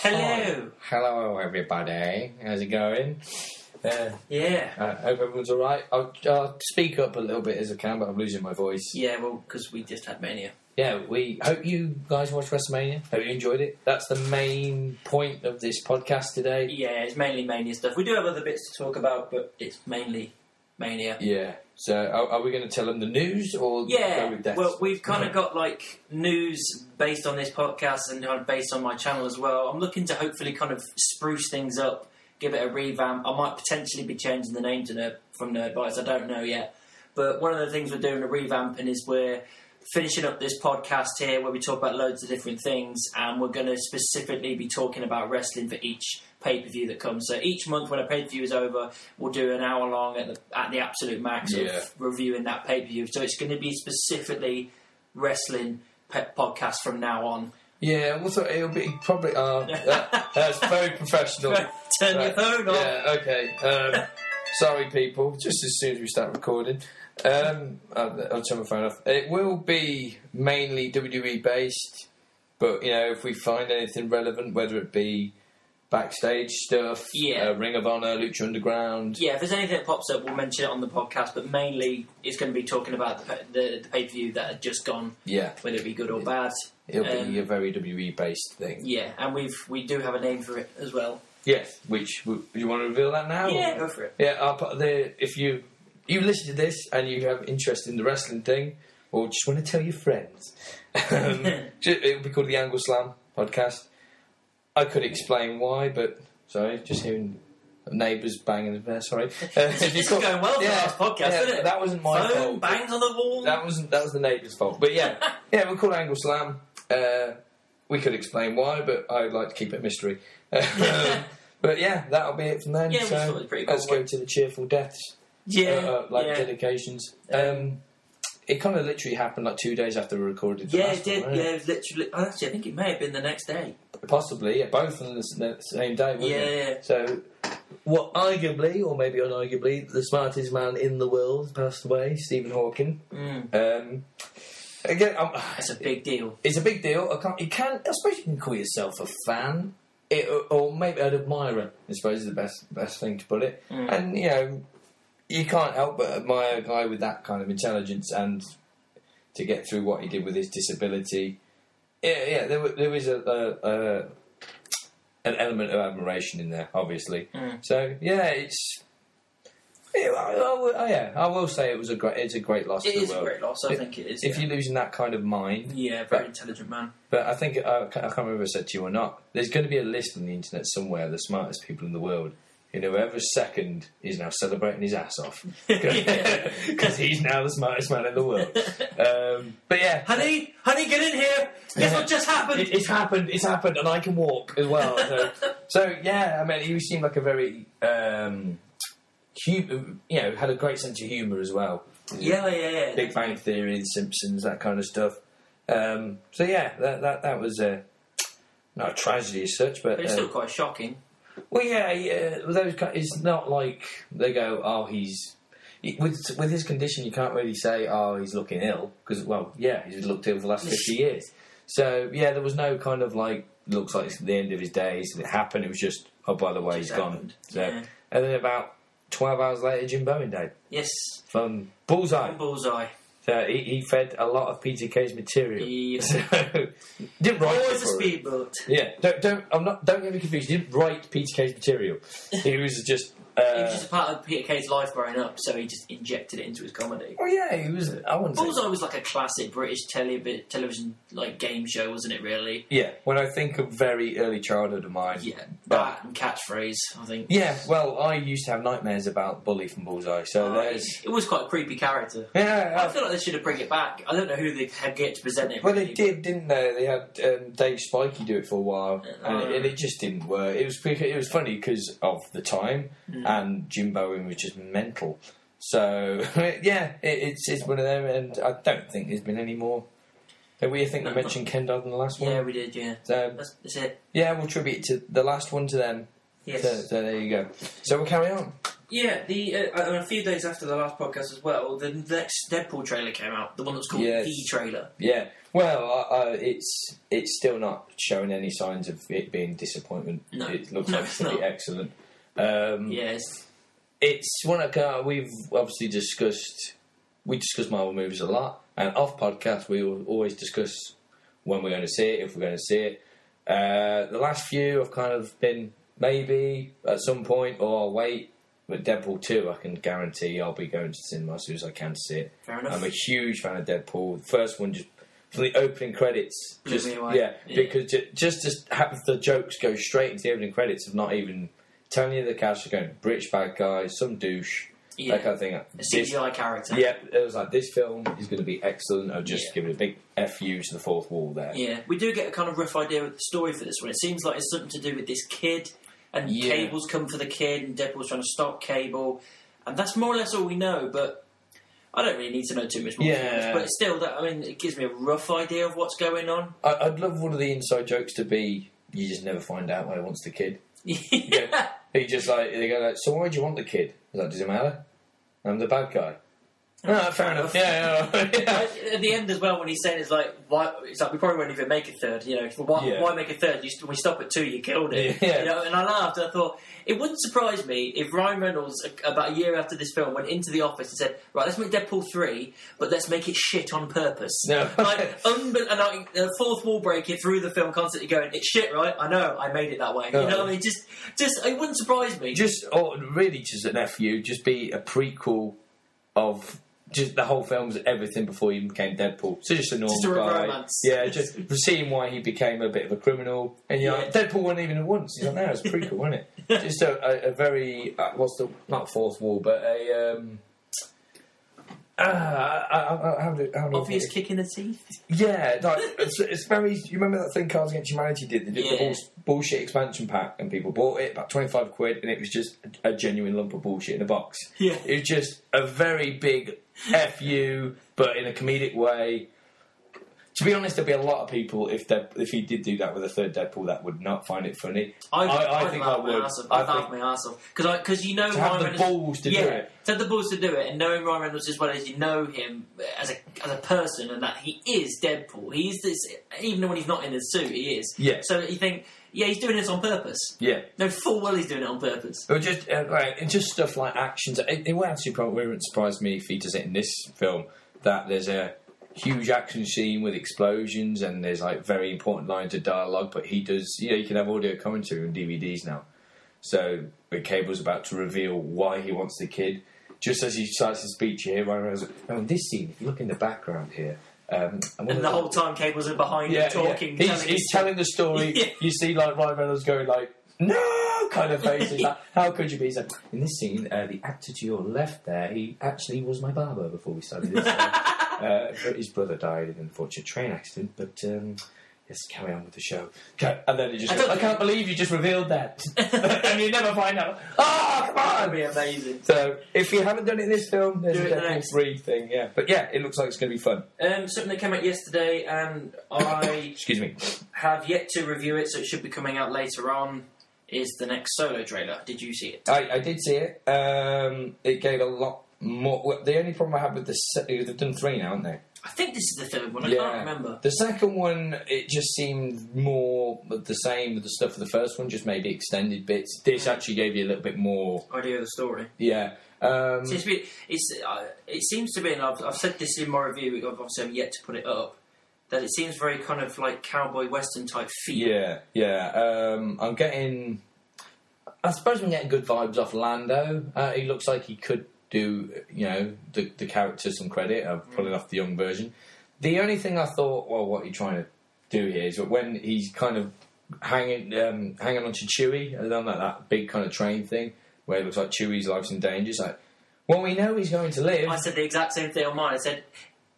Hello. Hello, everybody. How's it going? Yeah. I hope everyone's alright. I'll speak up a little bit as I can, but I'm losing my voice. Yeah, well, because we just had Mania. Yeah, we hope you guys watched WrestleMania. Hope you enjoyed it. That's the main point of this podcast today. Yeah, it's mainly Mania stuff. We do have other bits to talk about, but it's mainly Mania. Yeah. So, are we going to tell them the news or go with death? Well, we've kind of got like news based on this podcast and based on my channel as well. I'm looking to hopefully kind of spruce things up, give it a revamp. I might potentially be changing the name to from Nerd Bites. I don't know yet. But one of the things we're doing a revamping is we're finishing up this podcast here where we talk about loads of different things, and we're going to specifically be talking about wrestling for each pay-per-view that comes. So each month when a pay-per-view is over, we'll do an hour long at the absolute max of reviewing that pay-per-view. So it's going to be specifically wrestling podcast from now on. Yeah, I thought it'll be probably... that's very professional. Turn your phone on. Yeah, okay. Sorry, people. Just as soon as we start recording... I'll turn my phone off. It will be mainly WWE based, but you know, if we find anything relevant, whether it be backstage stuff, Ring of Honor, Lucha Underground, if there's anything that pops up, we'll mention it on the podcast. But mainly, it's going to be talking about the pay per view that had just gone, whether it be good or bad. It'll be a very WWE based thing. Yeah, and we do have a name for it as well. Yes, which do you want to reveal that now? Yeah, go for it. Yeah, I'll put if you. You listen to this and you have interest in the wrestling thing, or just want to tell your friends. It'll be called the Angle Slam podcast. I could explain why, but sorry, just hearing neighbours banging there. Sorry, it's going well for the podcast, isn't it? That wasn't my fault. Bangs on the wall. That was the neighbour's fault. But we'll call it Angle Slam. We could explain why, but I'd like to keep it a mystery. But that'll be it from then. Yeah, so it was pretty cool. Let's go to the cheerful deaths. Dedications. It kind of literally happened like 2 days after we recorded. Yeah, it did. One, yeah, it was literally. Actually, I think it may have been the next day. Possibly, both on the same day. Wasn't it? Yeah. So, what arguably, or maybe unarguably, the smartest man in the world passed away, Stephen Hawking. Again, that's a big deal. It's a big deal. I suppose you can call yourself a fan. Or maybe an admirer. I suppose is the best thing to put it. And you know. You can't help but admire a guy with that kind of intelligence, and to get through what he did with his disability, there was an element of admiration in there, obviously. So I will say it's a great loss. It is a great loss. I think it is. If you're losing that kind of mind, very intelligent man. But I think I can't remember if I said to you or not. There's going to be a list on the internet somewhere of the smartest people in the world. You know, every second is now celebrating his ass off because he's now the smartest man in the world. But yeah, honey, get in here. Guess what just happened? It's happened, and I can walk as well. So I mean, he seemed like a very had a great sense of humour as well. Yeah. Big Bang Theory, The Simpsons, that kind of stuff. That was not a tragedy as such, but it's still quite shocking. Well, yeah, those guys, it's not like they go, with his condition, you can't really say, he's looking ill, because, he's looked ill for the last 50 years. So, there was no kind of, looks like it's the end of his days, and it happened, it was just, by the way, he's gone. So, and then about 12 hours later, Jim Bowen died. Yes. From Bullseye. So he fed a lot of Peter K's material. Yeah. So didn't write. Always a speedboat. Yeah, don't get me confused. He didn't write Peter K's material. He was just. He was just a part of Peter K's life growing up, so he just injected it into his comedy. Oh yeah, he was. I wouldn't. Bullseye was like a classic British television game show, wasn't it? Really. Yeah. When I think of very early childhood of mine. Yeah. That and Catchphrase, I think. Yeah. Well, I used to have nightmares about Bully from Bullseye. So there's. It was quite a creepy character. Yeah. I feel like they should have bring it back. I don't know who they had get to present it. Well, really, they did, didn't they? They had Dave Spikey do it for a while, and it just didn't work. It was funny because of the time. And Jim Bowen was just mental. So, it's one of them, and I don't think there's been any more. We mentioned Ken Dodd in the last one? Yeah, we did, yeah. So, that's it. Yeah, we'll tribute to the last one to them. Yes. So there you go. So we'll carry on. Yeah, a few days after the last podcast as well, the next Deadpool trailer came out, the one that's called The Trailer. Yeah, well, it's still not showing any signs of it being disappointment. No. It looks like it's going to be excellent. Yes. It's one of we've obviously discussed... We discuss Marvel movies a lot, and off podcast we will always discuss when we're going to see it, if we're going to see it. The last few have kind of been maybe at some point, or I'll wait. But Deadpool 2, I can guarantee I'll be going to the cinema as soon as I can to see it. Fair enough. I'm a huge fan of Deadpool. The first one, just from the opening credits, because just have the jokes go straight into the opening credits of not even telling you the characters going British bad guy, some douche, that kind of thing. A CGI character. Yeah, it was like this film is going to be excellent. I'll just give it a big F you to the fourth wall there. Yeah, we do get a kind of rough idea of the story for this one. It seems like it's something to do with this kid. And Cable's come for the kid, and Deadpool's trying to stop Cable. And that's more or less all we know, but I don't really need to know too much more. Yeah. But still, it gives me a rough idea of what's going on. I'd love one of the inside jokes to be, you just never find out why he wants the kid. He just they go like, so why do you want the kid? He's like, does it matter? I'm the bad guy. No, fair enough. At the end as well, when he's saying it's like, why? It's like we probably won't even make a third. You know, why make a third? We stop at 2. You killed it. Yeah. You know, and I laughed. And I thought it wouldn't surprise me if Ryan Reynolds, about a year after this film, went into the office and said, "Right, let's make Deadpool 3, but let's make it shit on purpose." No, the fourth wall breaker through the film, constantly going, "It's shit, right? I know, I made it that way." No. You know what I mean? Just it wouldn't surprise me. Just an FU. Just be a prequel of. Just the whole film's everything before he became Deadpool. So just a normal guy. Romance. Yeah, just seeing why he became a bit of a criminal. And you're like, Deadpool wasn't even a once. He's like, no, it's pretty cool, wasn't it? Just a very... not fourth wall, but a... obvious kick in the teeth? Yeah, like, it's very... You remember that thing Cards Against Humanity did? They did the bullshit expansion pack, and people bought it, about 25 quid, and it was just a genuine lump of bullshit in a box. Yeah. It was just a very big... F you, but in a comedic way. To be honest, there'd be a lot of people if he did do that with a third Deadpool that would not find it funny. I think I would laugh my ass off because you know to have Ryan the balls to do it. To have the balls to do it, and knowing Ryan Reynolds as well as you know him as a person, and that he is Deadpool. He's this, even when he's not in his suit, he is. Yeah. So you think, he's doing this on purpose. Yeah. No, full well he's doing it on purpose. Or just just stuff like actions. It would actually probably surprise me if he does it in this film that there's a huge action scene with explosions and there's like very important lines of dialogue, but he does, you can have audio commentary on DVDs now. So when Cable's about to reveal why he wants the kid, just as he starts his speech, you hear Ryan Reynolds, in this scene, if you look in the background here, and the whole time Cable's behind you talking. Yeah. He's telling the story. Yeah. You see like Ryan Reynolds going like, no, kind of face. Like, how could you be? He's like, in this scene, the actor to your left there, he actually was my barber before we started this. His brother died in an unfortunate train accident, but yes, carry on with the show. Okay. And then he just goes, I can't believe you just revealed that. And you never find out. Oh, come on! That'd be amazing. So, if you haven't done it in this film, there's a Deadpool 3 thing, yeah. But yeah, it looks like it's going to be fun. Something that came out yesterday, and I excuse me, have yet to review it, so it should be coming out later on, is the next Solo trailer. Did you see it? I did see it. It gave a lot more. Well, the only problem I have with this, they've done 3 now, haven't they? I think this is the third one. I can't remember. The second one, it just seemed more the same with the stuff of the first one, just maybe extended bits. This actually gave you a little bit more idea of the story. Yeah. It seems to be, and I've said this in my review, obviously I'm yet to put it up, that it seems very kind of like cowboy western type feel. Yeah, yeah. I suppose I'm getting good vibes off Lando. He looks like he could do, the character some credit of pulling off the young version. The only thing I thought, well, what are you trying to do here is that when he's kind of hanging on to Chewie, and then like that big kind of train thing where it looks like Chewie's life's in danger. It's like, well, we know he's going to live. I said the exact same thing on mine. I said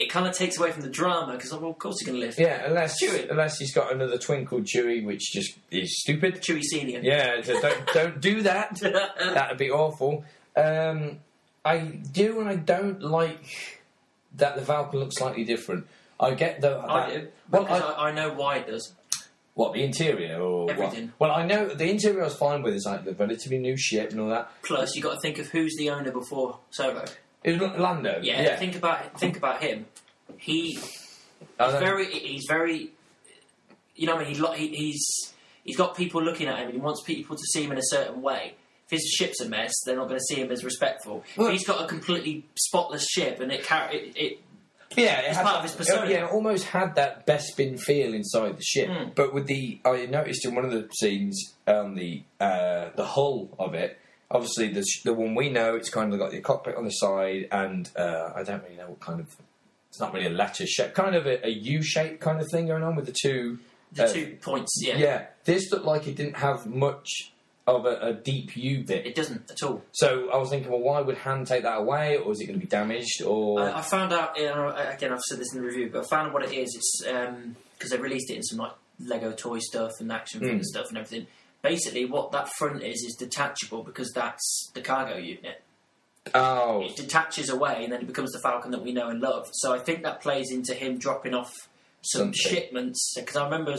it kind of takes away from the drama because, well, of course he's going to live. Yeah, unless he's got another twin called Chewie, which just is stupid. Chewie Senior. Yeah, so don't do that. That'd be awful. I do and I don't like that the Falcon looks slightly different. I get that. I do. Well, I know why it does. What, the interior or everything? What? Well, I know the interior I was fine with. It's like the relatively new ship and all that. Plus, you got to think of who's the owner before Solo. It was Lando. Yeah, yeah. Think about him. He's very. You know what I mean? He's got people looking at him, and he wants people to see him in a certain way. If his ship's a mess, they're not going to see him as respectful. Well, if he's got a completely spotless ship, and it's part of his persona. It almost had that Bespin feel inside the ship. Mm. But with I noticed in one of the scenes, the hull of it. Obviously, the one we know, it's kind of got the cockpit on the side, and I don't really know what kind of. It's not really a lattice shape, kind of a U-shape kind of thing going on with the two. The two points, yeah. Yeah, this looked like it didn't have much of a deep U bit. It doesn't at all. So I was thinking, well, why would Han take that away, or is it going to be damaged? Or I found out, again, I've said this in the review, but I found out what it is. It's because they released it in some like Lego toy stuff and action figure stuff and everything. Basically, what that front is detachable because that's the cargo unit. Oh. It detaches away and then it becomes the Falcon that we know and love. So I think that plays into him dropping off some shipments. Because I remember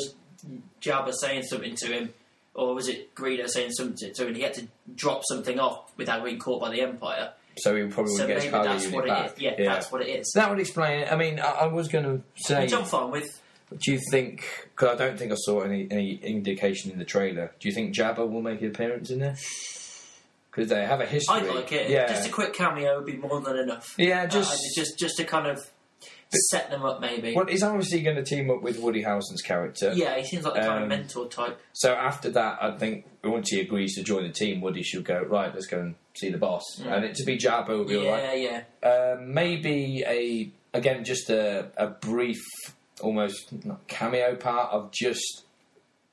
Jabba saying something to him, or was it Greedo saying something to him, and he had to drop something off without being caught by the Empire. So he probably wouldn't get his cargo unit back. Yeah, that's what it is. That would explain it. I mean, I was going to say... Which I'm fine with. Do you think, because I don't think I saw any indication in the trailer, do you think Jabba will make an appearance in there? Because they have a history. I'd like it. Yeah. Just a quick cameo would be more than enough. Yeah, just to kind of set them up, maybe. Well, he's obviously going to team up with Woody Harrelson's character. Yeah, he seems like the kind of mentor type. So after that, I think once he agrees to join the team, Woody should go, right, let's go and see the boss. Mm. And it to be Jabba would be all right. Yeah, yeah. Maybe, just a brief... almost not cameo part of just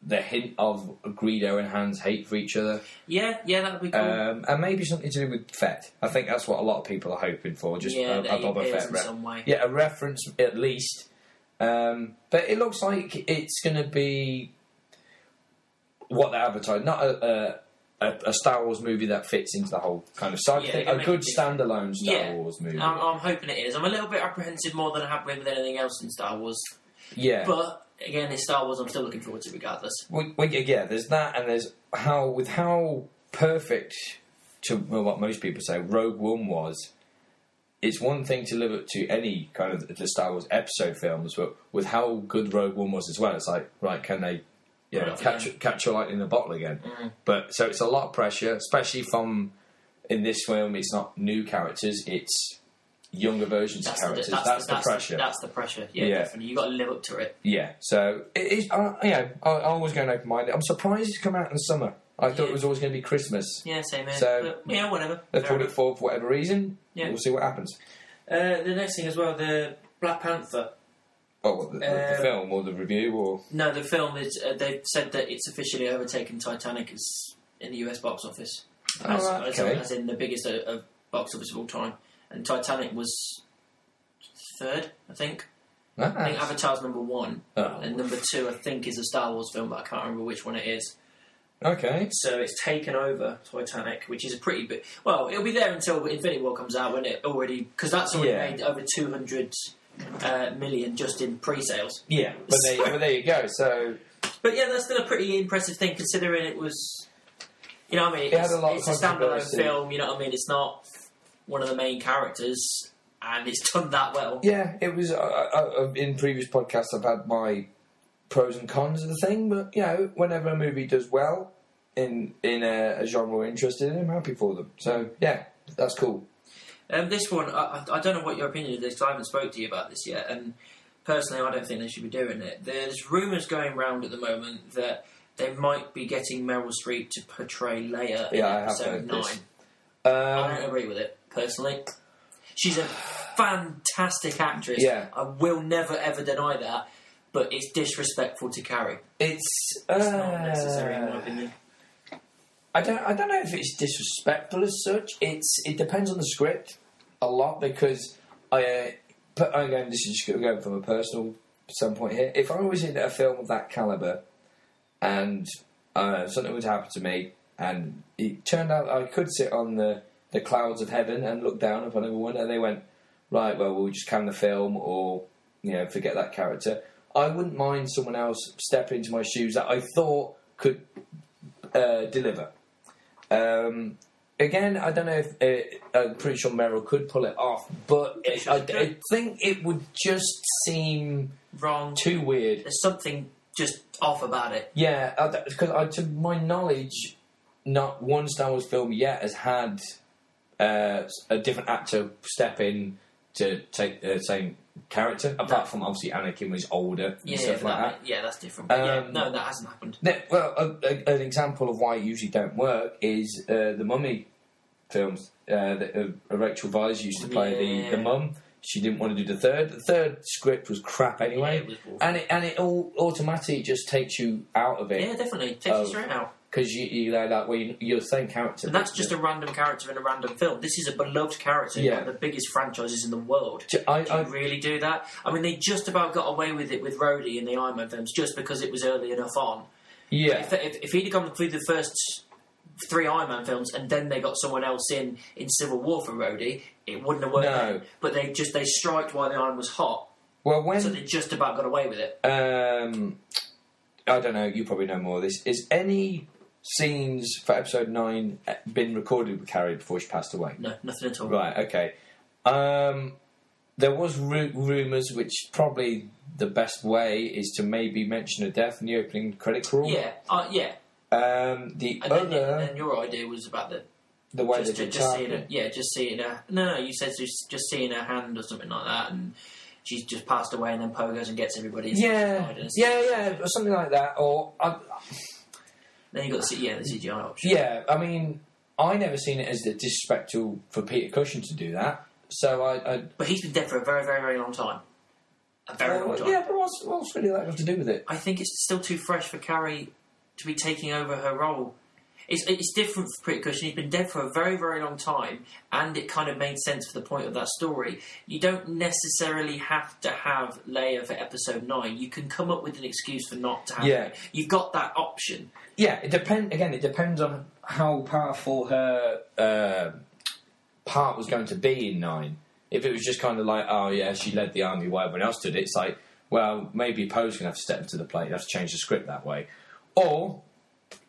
the hint of Greedo and Han's hate for each other. Yeah, that would be cool. And maybe something to do with Fett. I think that's what a lot of people are hoping for, just a Boba Fett reference. Yeah, a reference at least. But it looks like it's going to be what they advertise, not a Star Wars movie that fits into the whole kind of side thing. A good standalone Star Wars movie. I'm hoping it is. I'm a little bit apprehensive more than I have been with anything else in Star Wars. Yeah. But, again, it's Star Wars. I'm still looking forward to regardless. Yeah, there's that, and there's how perfect to what most people say Rogue One was. It's one thing to live up to any kind of the Star Wars episode films, but with how good Rogue One was as well, it's like, right, can they... Yeah, catch your light in the bottle again. Mm. But so it's a lot of pressure, especially from in this film. It's not new characters; it's younger versions of characters. That's the pressure. That's the pressure. Yeah, definitely. You got to live up to it. Yeah. So it is. I always go open minded. I'm surprised it's come out in the summer. I thought it was always going to be Christmas. Yeah, same here. So but, whatever. They pulled it forward for whatever reason. Yeah, we'll see what happens. The next thing as well, the Black Panther. Oh, what, the film or the review or... No, the film is... they've said that it's officially overtaken Titanic as in the US box office. As in the biggest box office of all time. And Titanic was third, I think. Nice. I think Avatar's number 1. Oh. And number 2, I think, is a Star Wars film, but I can't remember which one it is. Okay. So it's taken over Titanic, which is a pretty big... Well, it'll be there until Infinity War comes out, when it already... Because that's already made over 200... million just in pre-sales. Yeah, but there you go. So, but yeah, that's still a pretty impressive thing considering it was, you know, what I mean, it's a standalone film. You know, what I mean, it's not one of the main characters, and it's done that well. Yeah, it was. In previous podcasts, I've had my pros and cons of the thing, but you know, whenever a movie does well in a genre we're interested in, I'm happy for them. So yeah, that's cool. This one, I don't know what your opinion is because I haven't spoke to you about this yet, and personally I don't think they should be doing it. There's rumours going around at the moment that they might be getting Meryl Streep to portray Leia in episode 9. I don't agree with it, personally. She's a fantastic actress. Yeah. I will never, ever deny that, but it's disrespectful to Carrie. It's not necessary in my opinion. I don't know if it's disrespectful as such. It depends on the script a lot because again, this is just going from a personal standpoint here. If I was in a film of that calibre and something would happen to me and it turned out I could sit on the clouds of heaven and look down upon everyone and they went, right, well, we'll just can the film or, you know, forget that character... I wouldn't mind someone else stepping into my shoes that I thought could deliver. Again, I don't know if... I'm pretty sure Meryl could pull it off, but I think it would just seem... Wrong. Too weird. There's something just off about it. Yeah, because to my knowledge, not one Star Wars film yet has had a different actor step in to take the same character, apart from obviously Anakin was older and stuff like that. Yeah, that's different. No, that hasn't happened. Well, an example of why it usually don't work is the Mummy films. Rachel Weisz used to play the mum. She didn't want to do the third. The third script was crap anyway. Yeah, it was and it all automatically just takes you out of it. Yeah, definitely. It takes you straight out. Because you're the same character. And that's just a random character in a random film. This is a beloved character in one of the biggest franchises in the world. Can you really do that? I mean, they just about got away with it with Rhodey in the Iron Man films just because it was early enough on. Yeah. If he'd have gone through the first three Iron Man films and then they got someone else in Civil War for Rhodey, it wouldn't have worked. No. But they striked while the iron was hot. Well, so they just about got away with it. I don't know, you probably know more of this. Is any scenes for episode 9 been recorded with Carrie before she passed away? No, nothing at all. Right, okay. There was rumours, which probably the best way is to maybe mention her death in the opening credit crawl. Yeah, yeah. And then your idea was about the way that just seeing her, just seeing her. No, you said just seeing her hand or something like that, and she's just passed away, and then Poe goes and gets everybody. Yeah, or something like that. Or then you got the CGI option. Yeah, I mean, I never seen it as the disrespectful for Peter Cushing to do that. So but he's been dead for a very, very, very long time. A very long time. Yeah, but what's really that got to do with it? I think it's still too fresh for Carrie to be taking over her role. It's different for Peter Cushing. He's been dead for a very, very long time, and it kind of made sense for the point of that story. You don't necessarily have to have Leia for episode 9. You can come up with an excuse for not to have her. You've got that option. Yeah, it depends on how powerful her part was going to be in 9. If it was just kind of like, oh yeah, she led the army while everyone else did it, it's like, well, maybe Poe's going to have to step into the plate. You have to change the script that way. Or,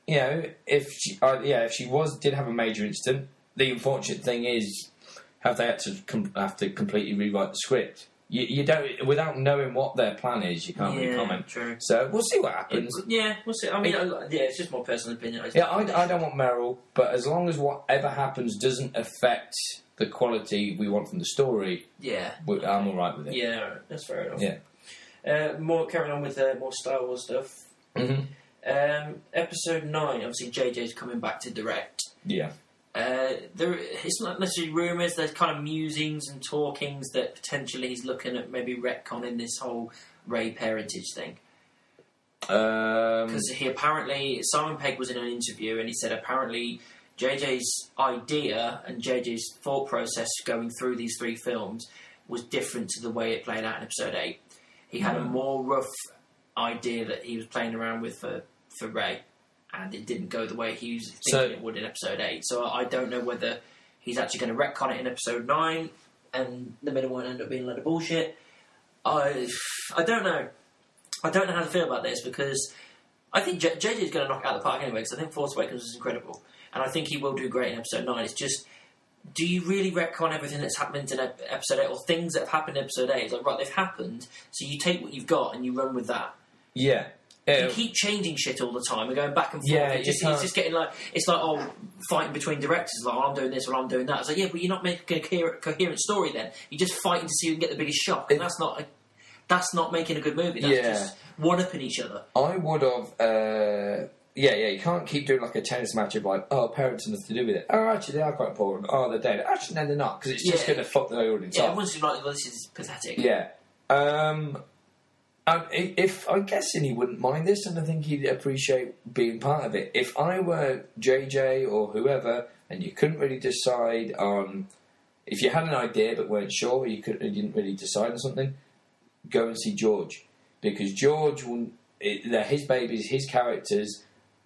you know, if she did have a major incident, the unfortunate thing is, have they had to completely rewrite the script? You don't, without knowing what their plan is, you can't really comment. True. So we'll see what happens. We'll see. I mean, it's just my personal opinion. I don't want Meryl, but as long as whatever happens doesn't affect the quality we want from the story, I'm all right with it. Yeah, that's fair enough. Yeah. Carrying on with more Star Wars stuff. Mm-hmm. Episode 9, obviously JJ's coming back to direct. Yeah. It's not necessarily rumours, there's kind of musings and talkings that potentially he's looking at maybe retconning this whole Rey parentage thing. Because he apparently, Simon Pegg was in an interview and he said apparently JJ's idea and JJ's thought process going through these three films was different to the way it played out in episode 8. He had a more rough idea that he was playing around with for Rey, and it didn't go the way he was thinking it would in episode 8. So I don't know whether he's actually going to retcon it in episode 9 and the middle one end up being a lot of bullshit. I don't know. I don't know how to feel about this because I think JJ is going to knock it out of the park anyway, because I think Force Awakens is incredible and I think he will do great in episode 9. It's just, do you really retcon everything that's happened in episode 8 or things that have happened in episode 8? It's like, right, they've happened, so you take what you've got and you run with that. Yeah. You keep changing shit all the time and going back and forth. Yeah, it's just getting like, it's like, oh, fighting between directors. Like, oh, I'm doing this, or I'm doing that. It's like, yeah, but you're not making a coherent story then. You're just fighting to see who can get the biggest shock. And that's not making a good movie. That's just one-upping each other. I would have... you can't keep doing like a tennis match of like, oh, parents have nothing to do with it. Oh, actually, they are quite important. Oh, they're dead. Actually, no, they're not, because it's just going to fuck the audience up. Yeah, everyone's like, well, this is pathetic. Yeah. I'm guessing he wouldn't mind this, and I think he'd appreciate being part of it. If I were JJ or whoever, and you couldn't really decide on... If you had an idea but weren't sure, you didn't really decide on something, go and see George. Because George, they're his babies, his characters...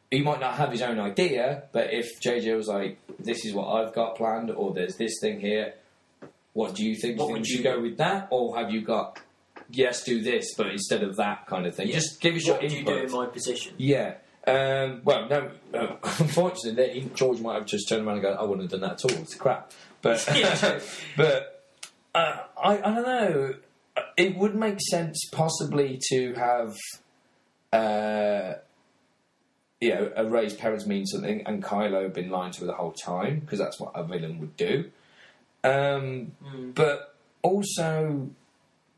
He might not have his own idea, but if JJ was like, this is what I've got planned, or there's this thing here, what do you think? Would you go with that, or have you got yes, do this, but instead of that kind of thing. Yeah. Just give it your input. What do you do in my position? Yeah. Well, no, unfortunately, George might have just turned around and go, I wouldn't have done that at all, it's crap. But, but I don't know, it would make sense possibly to have, you know, Rey's parents mean something and Kylo been lying to her the whole time, because that's what a villain would do. But also,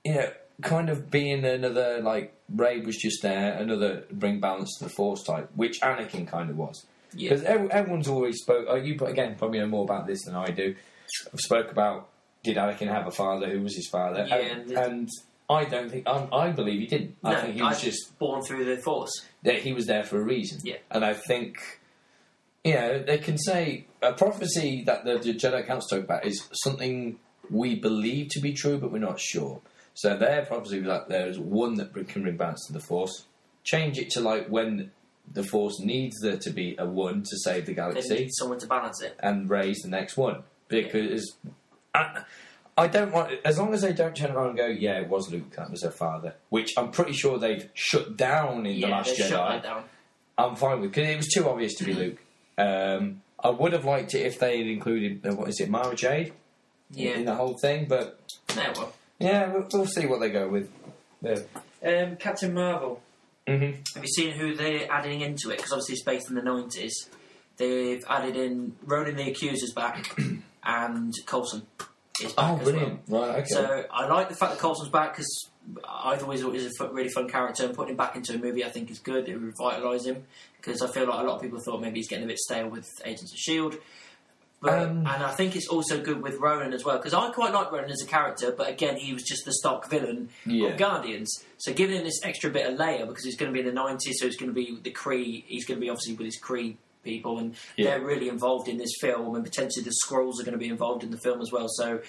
you know, kind of being another, like, Rey was just there, another bring balance to the Force type, which Anakin kind of was. Because everyone's always spoke... you, again, probably know more about this than I do. I've spoke about, did Anakin have a father? Who was his father? Yeah, and I don't think... I believe he didn't. No, I think he was just... born through the Force. He was there for a reason. Yeah. And I think... You know, they can say... A prophecy that the Jedi Council talk about is something we believe to be true, but we're not sure. So their prophecy was like, there's one that can bring balance to the Force. Change it to, like, when... the Force needs there to be a one to save the galaxy. They need someone to balance it. And raise the next one. Because I don't want... As long as they don't turn around and go, yeah, it was Luke, that was her father, which I'm pretty sure they've shut down in The Last Jedi. Shut that down. I'm fine with, because it was too obvious to be Luke. I would have liked it if they had included, what is it, Mara Jade? Yeah. In the whole thing, but... No, well. Yeah, we'll see what they go with. Yeah. Captain Marvel. Mm-hmm. Have you seen who they're adding into it? Because obviously it's based in the 90s. They've added in Ronan the Accuser's back and Coulson is back. Oh, brilliant. Well. Right, okay. So I like the fact that Coulson's back because I've always thought he's a really fun character, and putting him back into a movie I think is good. It revitalises him, because I feel like a lot of people thought maybe he's getting a bit stale with Agents of S.H.I.E.L.D. And I think it's also good with Ronan as well, because I quite like Ronan as a character, but again, he was just the stock villain of Guardians. So giving him this extra bit of layer, because he's going to be in the 90s, so he's going to be with the Kree, he's going to be obviously with his Kree people, and they're really involved in this film, and potentially the Skrulls are going to be involved in the film as well. So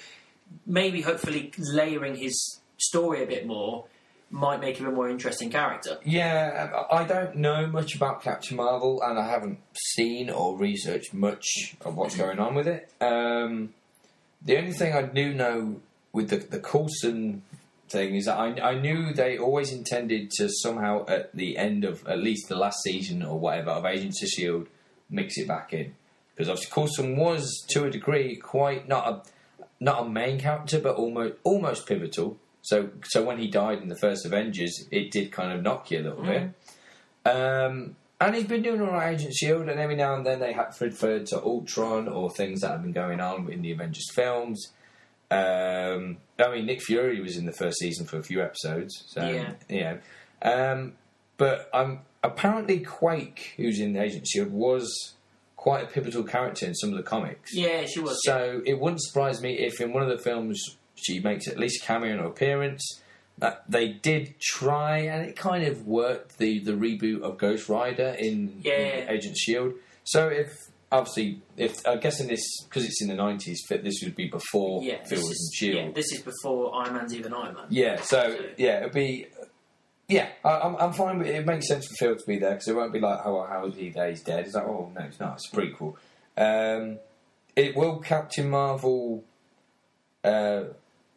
maybe, hopefully, layering his story a bit more might make him a more interesting character. Yeah, I don't know much about Captain Marvel, and I haven't seen or researched much of what's going on with it. The only thing I do know with the Coulson thing is that I knew they always intended to somehow, at the end of at least the last season or whatever, of Agents of S.H.I.E.L.D., mix it back in. Because obviously Coulson was, to a degree, quite not a main character, but almost pivotal. So when he died in the first Avengers, it did kind of knock you a little bit. And he's been doing all right, Agent S.H.I.E.L.D., and every now and then they have referred to Ultron or things that have been going on in the Avengers films. I mean, Nick Fury was in the first season for a few episodes. So, yeah. But apparently Quake, who's in Agent S.H.I.E.L.D., was quite a pivotal character in some of the comics. Yeah, she was. So it wouldn't surprise me if in one of the films... she makes at least a cameo or appearance. They did try, and it kind of worked, the reboot of Ghost Rider in Agent S.H.I.E.L.D. So if I'm guessing this, because it's in the 90s, this would be before Phil was in S.H.I.E.L.D. Yeah, this is before Iron Man's even Iron Man. Yeah, so it'd be... Yeah, I'm fine with it. It makes sense for Phil to be there, because it won't be like, oh, well, how is he there? He's dead. It's like, oh, no, it's not. It's a prequel. Will Captain Marvel...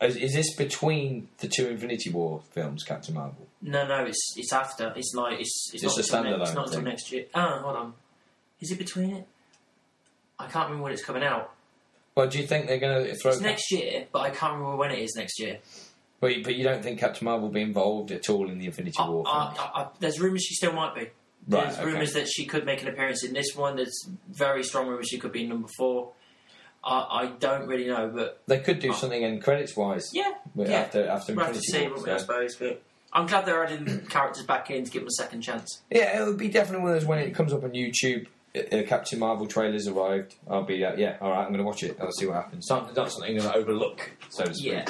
Is this between the two Infinity War films, Captain Marvel? No, it's after. It's like it's not a standalone. It's not until next year. Oh, hold on. Is it between it? I can't remember when it's coming out. Well, do you think they're going to throw? It's next year, but I can't remember when it is next year. But you don't think Captain Marvel will be involved at all in the Infinity War? There's rumours she still might be. Right, there's rumours that she could make an appearance in this one. There's very strong rumours she could be in number 4. I don't really know, but... They could do something in credits-wise. Yeah, After we'll have to see, I suppose, but... I'm glad they're adding characters back in to give them a second chance. Yeah, it'll be definitely one of those, when it comes up on YouTube, Captain Marvel trailer's arrived, I'll be all right, I'm going to watch it, I'll see what happens. Not something I'm going to overlook, so to speak. Yeah.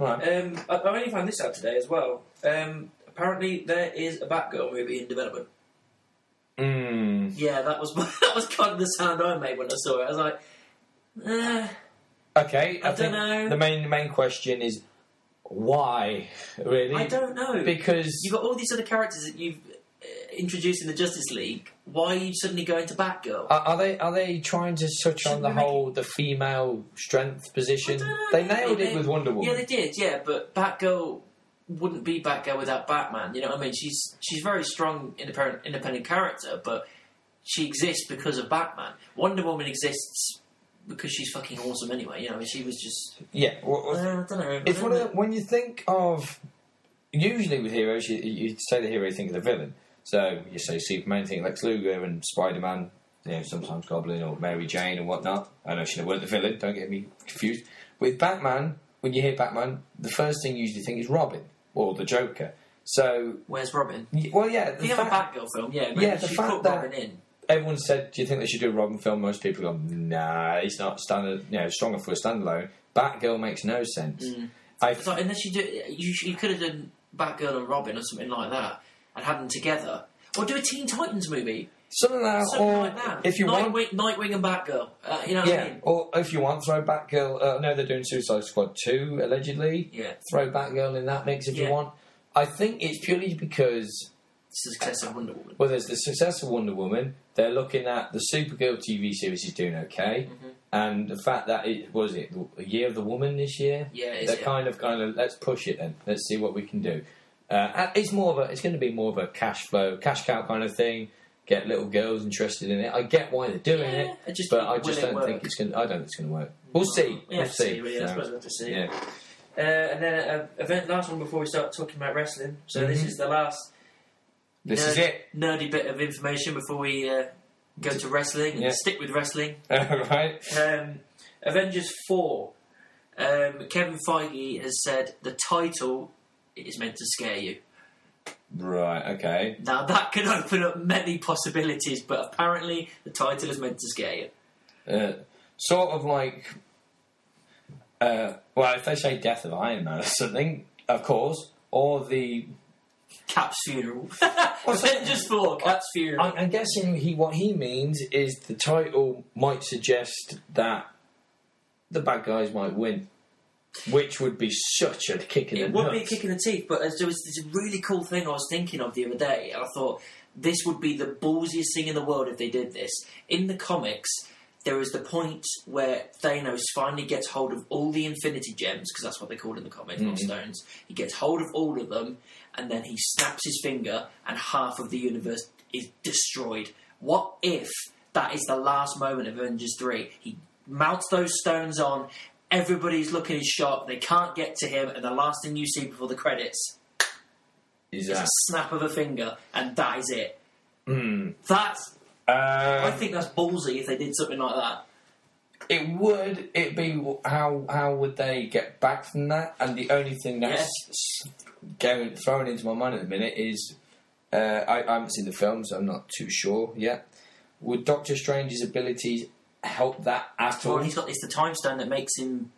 All right. I only found this out today as well. Apparently there is a Batgirl movie in development. Yeah, that was kind of the sound I made when I saw it. I was like, okay, I don't know. The main question is why, really? I don't know, because you've got all these other characters that you've introducing the Justice League, why are you suddenly going to Batgirl? Are they trying to touch on the whole the female strength position? They nailed it with Wonder Woman. Yeah, they did. Yeah, but Batgirl wouldn't be Batgirl without Batman. You know what I mean? She's very strong, independent character, but she exists because of Batman. Wonder Woman exists because she's fucking awesome anyway. You know, I mean, she was just I don't know. It's one of the, when you think of usually with heroes, you say the hero, you think of the villain. So you say Superman, think Lex Luger, and Spider-Man, you know, sometimes Goblin or Mary Jane and whatnot. I know she weren't the villain, don't get me confused. With Batman, when you hear Batman, the first thing you usually think is Robin or the Joker. So where's Robin? Well, yeah, the other Batgirl film, yeah, the fact that Robin in. Everyone said, do you think they should do a Robin film? Most people go, nah, he's not standard, you know, strong enough for a standalone. Batgirl makes no sense. Mm. Unless you do, you could have done Batgirl and Robin or something like that, and had them together, or do a Teen Titans movie. Something like that. If you want, Nightwing and Batgirl. You know what I mean? Or if you want, throw Batgirl. No, they're doing Suicide Squad 2 allegedly. Yeah. Throw Batgirl in that mix if you want. I think it's purely because the success of Wonder Woman. Well, there's the success of Wonder Woman. They're looking at the Supergirl TV series is doing okay, and the fact that it was a Year of the Woman this year. Yeah, they're kind of let's push it then. Let's see what we can do. It's more of a. It's going to be more of a cash flow, cash cow kind of thing. Get little girls interested in it. I get why they're doing it, but I just don't think it's going. I don't think it's going to work. We'll see. We'll see. Really, I suppose we'll have to see. Yeah. And then last one before we start talking about wrestling. So this is the last. Nerdy bit of information before we go to wrestling and stick with wrestling. Right. Avengers 4. Kevin Feige has said the title. It is meant to scare you. Right, okay. Now, that could open up many possibilities, but apparently the title is meant to scare you. Sort of like... well, if they say Death of Iron Man or something, of course, or the... Cap's funeral. Avengers 4, Cap's funeral. I'm guessing what he means is the title might suggest that the bad guys might win. Which would be such a kick in the teeth. It would be a kick in the teeth, but there was this really cool thing I was thinking of the other day, and I thought, this would be the ballsiest thing in the world if they did this. In the comics, there is the point where Thanos finally gets hold of all the Infinity Gems, because that's what they're called in the comics, not stones. He gets hold of all of them, and then he snaps his finger, and half of the universe is destroyed. What if that is the last moment of Avengers 3? He mounts those stones on... Everybody's looking in shock. They can't get to him, and the last thing you see before the credits is a snap of a finger, and that is it. That's. I think that's ballsy if they did something like that. It would. It'd be how would they get back from that? And the only thing that's thrown into my mind at the minute is I haven't seen the film, so I'm not too sure yet. Would Doctor Strange's abilities help that at all? Well, it's the time stone that makes him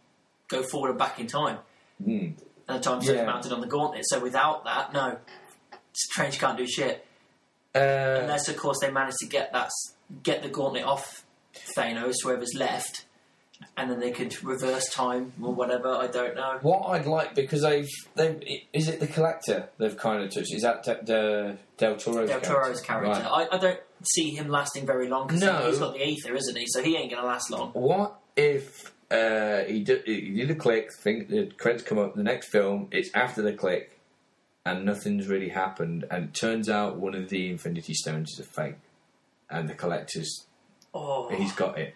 go forward and back in time. And the time stone's mounted on the gauntlet, so without that, no. Strange can't do shit. Unless, of course, they manage to get the gauntlet off Thanos, whoever's left, and then they could reverse time or whatever, I don't know. What I'd like, because is it the Collector they've kind of touched? Is that Del Toro's character? Del Toro's character. Right. I don't see him lasting very long, because he's got the ether, isn't he? So he ain't going to last long. What if he did a click, think the credits come up, the next film, it's after the click, and nothing's really happened, and it turns out one of the Infinity Stones is a fake, and the Collector's... Oh. He's got it.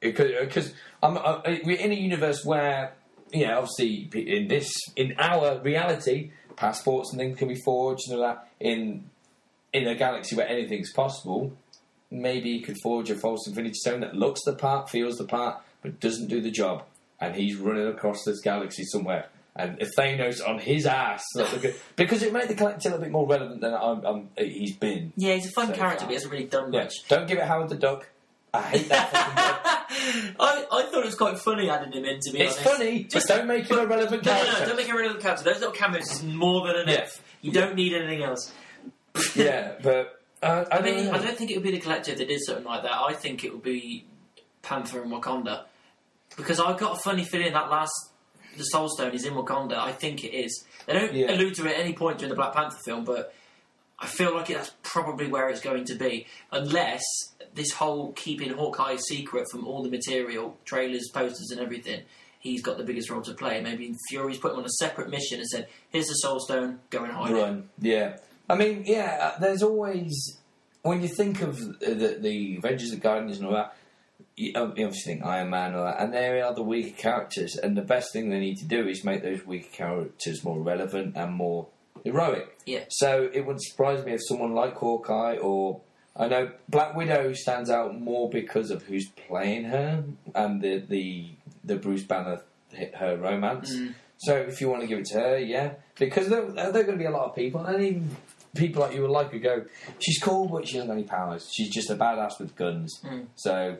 Because we're in a universe where, you know, obviously in our reality, passports and things can be forged and all that. In a galaxy where anything's possible, maybe you could forge a false Infinity Stone that looks the part, feels the part, but doesn't do the job. And he's running across this galaxy somewhere. And Thanos on his ass. Because it made the Collector a little bit more relevant than he's been. Yeah, he's a fun character, but he hasn't really done much. Don't give it Howard the Duck. I hate that fucking word. I thought it was quite funny adding him in, to be honest. It's funny, but don't make him a relevant character. No, don't make him a relevant character. Those little cameos is more than enough. You don't need anything else. But... I mean, I don't think it would be the Collector if they did something like that. I think it would be Panther and Wakanda. Because I've got a funny feeling that the Soul Stone is in Wakanda. I think it is. They don't allude to it at any point during the Black Panther film, but... I feel like that's probably where it's going to be, unless this whole keeping Hawkeye secret from all the material, trailers, posters and everything, he's got the biggest role to play. Maybe Fury's put him on a separate mission and said, here's the Soul Stone, go and hide it. Yeah. I mean, yeah, there's always... When you think of the Avengers, the Guardians and all that, you obviously think Iron Man and all that, and they are the weaker characters, and the best thing they need to do is make those weaker characters more relevant and more heroic. Yeah. So it wouldn't surprise me if someone like Hawkeye or... I know Black Widow stands out more because of who's playing her and the Bruce Banner hit her romance. Mm. So if you want to give it to her, yeah. Because there are going to be a lot of people, and even people like you would like who go, she's cool, but she doesn't have any powers. She's just a badass with guns. Mm. So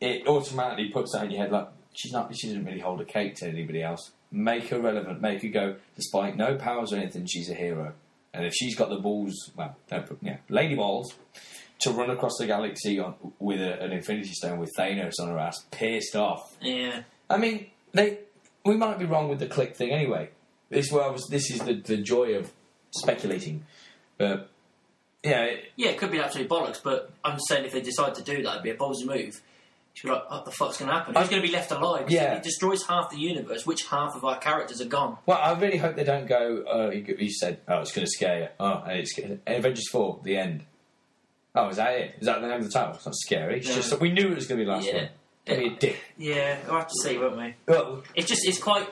it automatically puts that in your head, like, she doesn't really hold a cake to anybody else. Make her relevant. Make her go, despite no powers or anything, she's a hero. And if she's got the balls, well, lady balls, to run across the galaxy with an Infinity Stone with Thanos on her ass, pissed off. Yeah. I mean, we might be wrong with the click thing anyway. This is the joy of speculating. But, yeah. Yeah, it could be absolute bollocks, but I'm saying if they decide to do that, it'd be a ballsy move. She'd be like, what the fuck's going to happen? Who's going to be left alive? Yeah. It destroys half the universe. Which half of our characters are gone? Well, I really hope they don't go, you said, oh, it's going to scare you. Oh, and it's Avengers 4, the end. Oh, is that it? Is that the name of the title? It's not scary. It's just that we knew it was going to be the last one. It'll be a dick. Yeah, we'll have to see, won't we? Well, it's quite...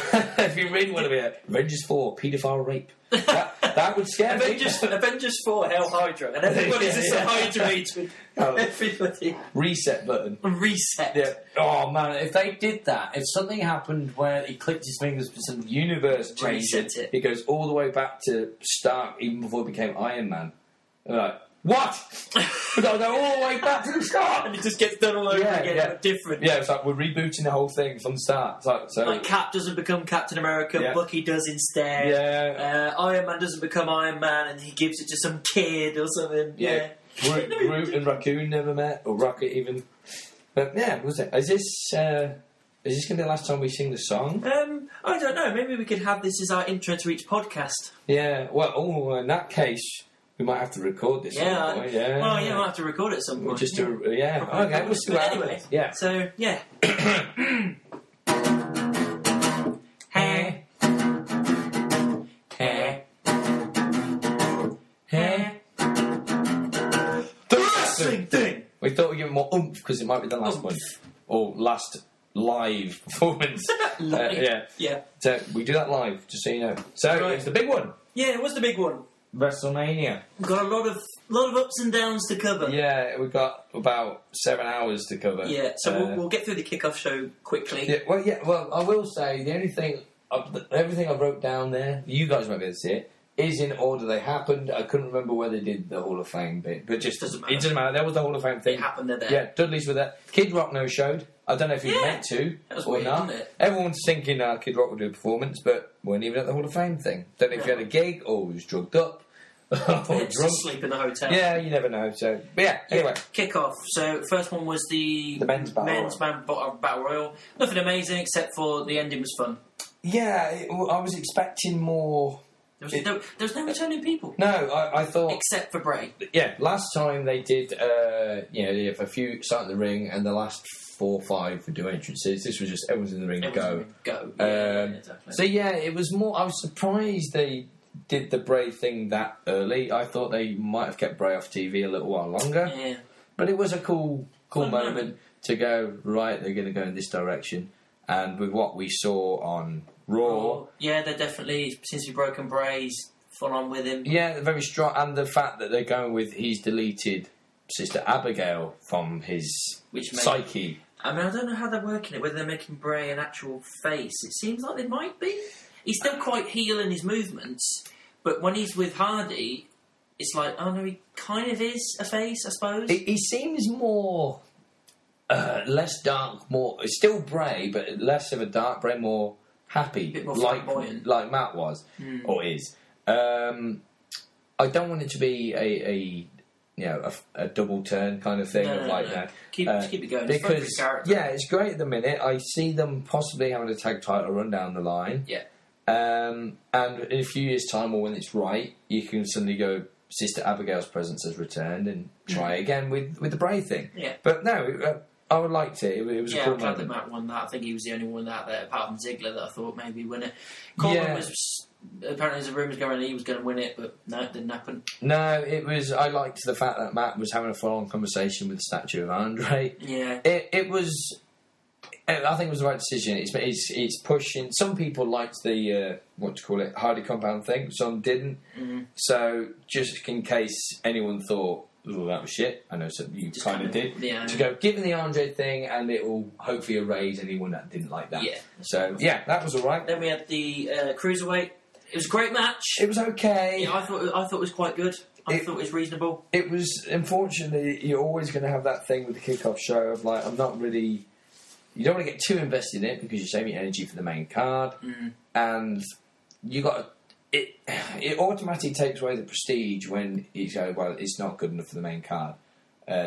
If you really want to be Avengers 4, paedophile rape. That would scare me. Avengers 4, Hell Hydra. And everybody's just hydrated. Everybody. Reset button. Reset. Yeah. Oh, man, if they did that, if something happened where he clicked his fingers for some universe change, it goes all the way back to Stark, even before he became Iron Man. They're like, what? We've got to go all the way back to the start. And it just gets done all over again. Yeah. Different. Yeah, it's like we're rebooting the whole thing from the start. It's like, Cap doesn't become Captain America, Bucky does instead. Yeah. Iron Man doesn't become Iron Man and he gives it to some kid or something. Yeah. Groot and Raccoon never met, or Rocket even. But yeah, was it? Is this going to be the last time we sing the song? I don't know. Maybe we could have this as our intro to each podcast. Yeah, well, in that case... We might have to record this at some point. Yeah. Well, yeah, we'll have to record it at some point. We'll just do... Yeah. Okay, we'll see what happens. Yeah. So, yeah. Hey. Hey. Hey. The wrestling thing! We thought we'd give it more oomph, because it might be the last one. Or last live performance. Live. Yeah. So, we do that live, just so you know. So, it's the big one. Yeah, it was the big one. WrestleMania. We've got a lot of ups and downs to cover. Yeah, we've got about 7 hours to cover. Yeah, so we'll get through the kickoff show quickly. Well, I will say the only thing, everything I wrote down there, you guys might be able to see it, is in order they happened. I couldn't remember where they did the Hall of Fame bit, but it doesn't matter. There was the Hall of Fame thing. It happened there. Yeah, Dudley's were there. Kid Rock showed. I don't know if he meant to or weird, not. Everyone's thinking Kid Rock will do a performance, but weren't even at the Hall of Fame thing. Don't know if he had a gig or he was drugged up. Or drunk. Sleep in the hotel. Yeah, you never know. So, but anyway. Kick off. So, first one was the men's battle royal. Nothing amazing except for the ending was fun. Yeah, I was expecting more. There was no returning people. No, I thought... Except for Bray. Yeah, last time they did, they have a few start in the ring, and the last 4 or 5 would do entrances. This was just, everyone's in the ring, go. Yeah, exactly. So, yeah, it was more... I was surprised they did the Bray thing that early. I thought they might have kept Bray off TV a little while longer. Yeah. But it was a cool moment to go, right, they're going to go in this direction. And with what we saw on... Raw. Yeah, they're definitely, since we broken Bray's full on with him. Yeah, they're very strong, and the fact that they're going with he's deleted Sister Abigail from his psyche. I mean, I don't know how they're working it, whether they're making Bray an actual face. It seems like they might be. He's still quite heel in his movements, but when he's with Hardy, it's like, oh no, he kind of is a face, I suppose. He seems more less dark, more still Bray, but less of a dark Bray, more happy, like Matt was or is. I don't want it to be a double turn kind of thing. Keep it going because it's great at the minute. I see them possibly having a tag title run down the line. Yeah, And in a few years' time, or when it's right, you can suddenly go, Sister Abigail's presence has returned, and try again with the Bray thing. Yeah. But no, I would like to. It was a cool moment. I'm glad that Matt won that. I think he was the only one out there, apart from Ziggler, that I thought maybe win it. Corbin was... Apparently there's a rumours going he was going to win it, but no, it didn't happen. No, it was... I liked the fact that Matt was having a full-on conversation with the statue of Andre. Yeah. It was... I think it was the right decision. It's pushing... Some people liked the, Hardy compound thing. Some didn't. Mm. So, just in case anyone thought, oh, that was shit. I know some, you kind of did. Yeah. To go, given the Andre thing, and it will hopefully erase anyone that didn't like that. Yeah. So, yeah, that was all right. Then we had the Cruiserweight. It was a great match. It was okay. Yeah, I thought it was quite good. I thought it was reasonable. It was... Unfortunately, you're always going to have that thing with the kickoff show of, like, I'm not really... You don't want to get too invested in it because you're saving energy for the main card, and you got it automatically takes away the prestige when you go, well, it's not good enough for the main card,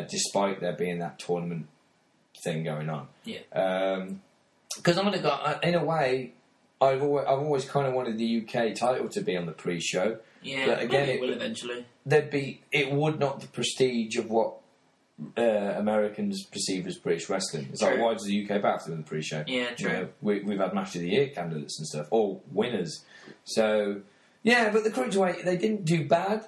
despite there being that tournament thing going on. Yeah, because I'm gonna go in a way. I've always kind of wanted the UK title to be on the pre-show. Yeah, but again, it will eventually. It would not the prestige of what. Americans perceive as British wrestling. It's true. Like, why does the UK back to them in the pre-show? Yeah, true. You know, we've had Match of the Year candidates and stuff, all winners. So, yeah, but the Cruiserweight, they didn't do bad.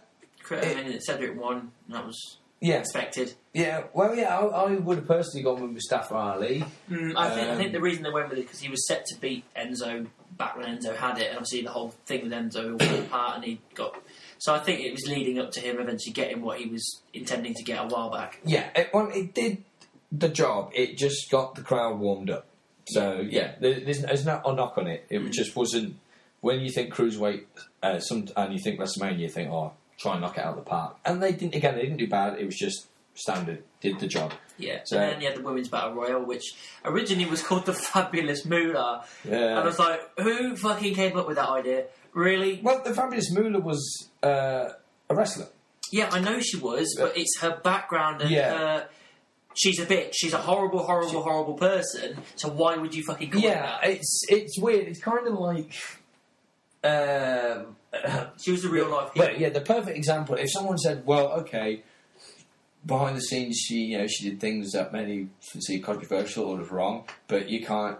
Cedric won, and that was expected. Yeah, well, yeah, I would have personally gone with Mustafa Ali. I think the reason they went with it because he was set to beat Enzo back when Enzo had it, and obviously the whole thing with Enzo fell apart, and he got... So I think it was leading up to him eventually getting what he was intending to get a while back. Yeah, it did the job. It just got the crowd warmed up. So, yeah, there's not a knock on it. It just wasn't... When you think Cruiserweight and you think WrestleMania, you think, oh, try and knock it out of the park. And they didn't do bad. It was just standard. Did the job. Yeah. So, and then you had the Women's Battle Royal, which originally was called the Fabulous Moolah. Yeah. And I was like, who fucking came up with that idea? Really? Well, the Fabulous Moolah was a wrestler. Yeah, I know she was, but it's her background and her... She's a bitch. She's a horrible, horrible, horrible person. So why would you fucking call her that? It's weird. It's kind of like... she was a real-life hero. Well, yeah, the perfect example. If someone said, well, okay, behind the scenes, she did things that many see controversial or wrong, but you can't,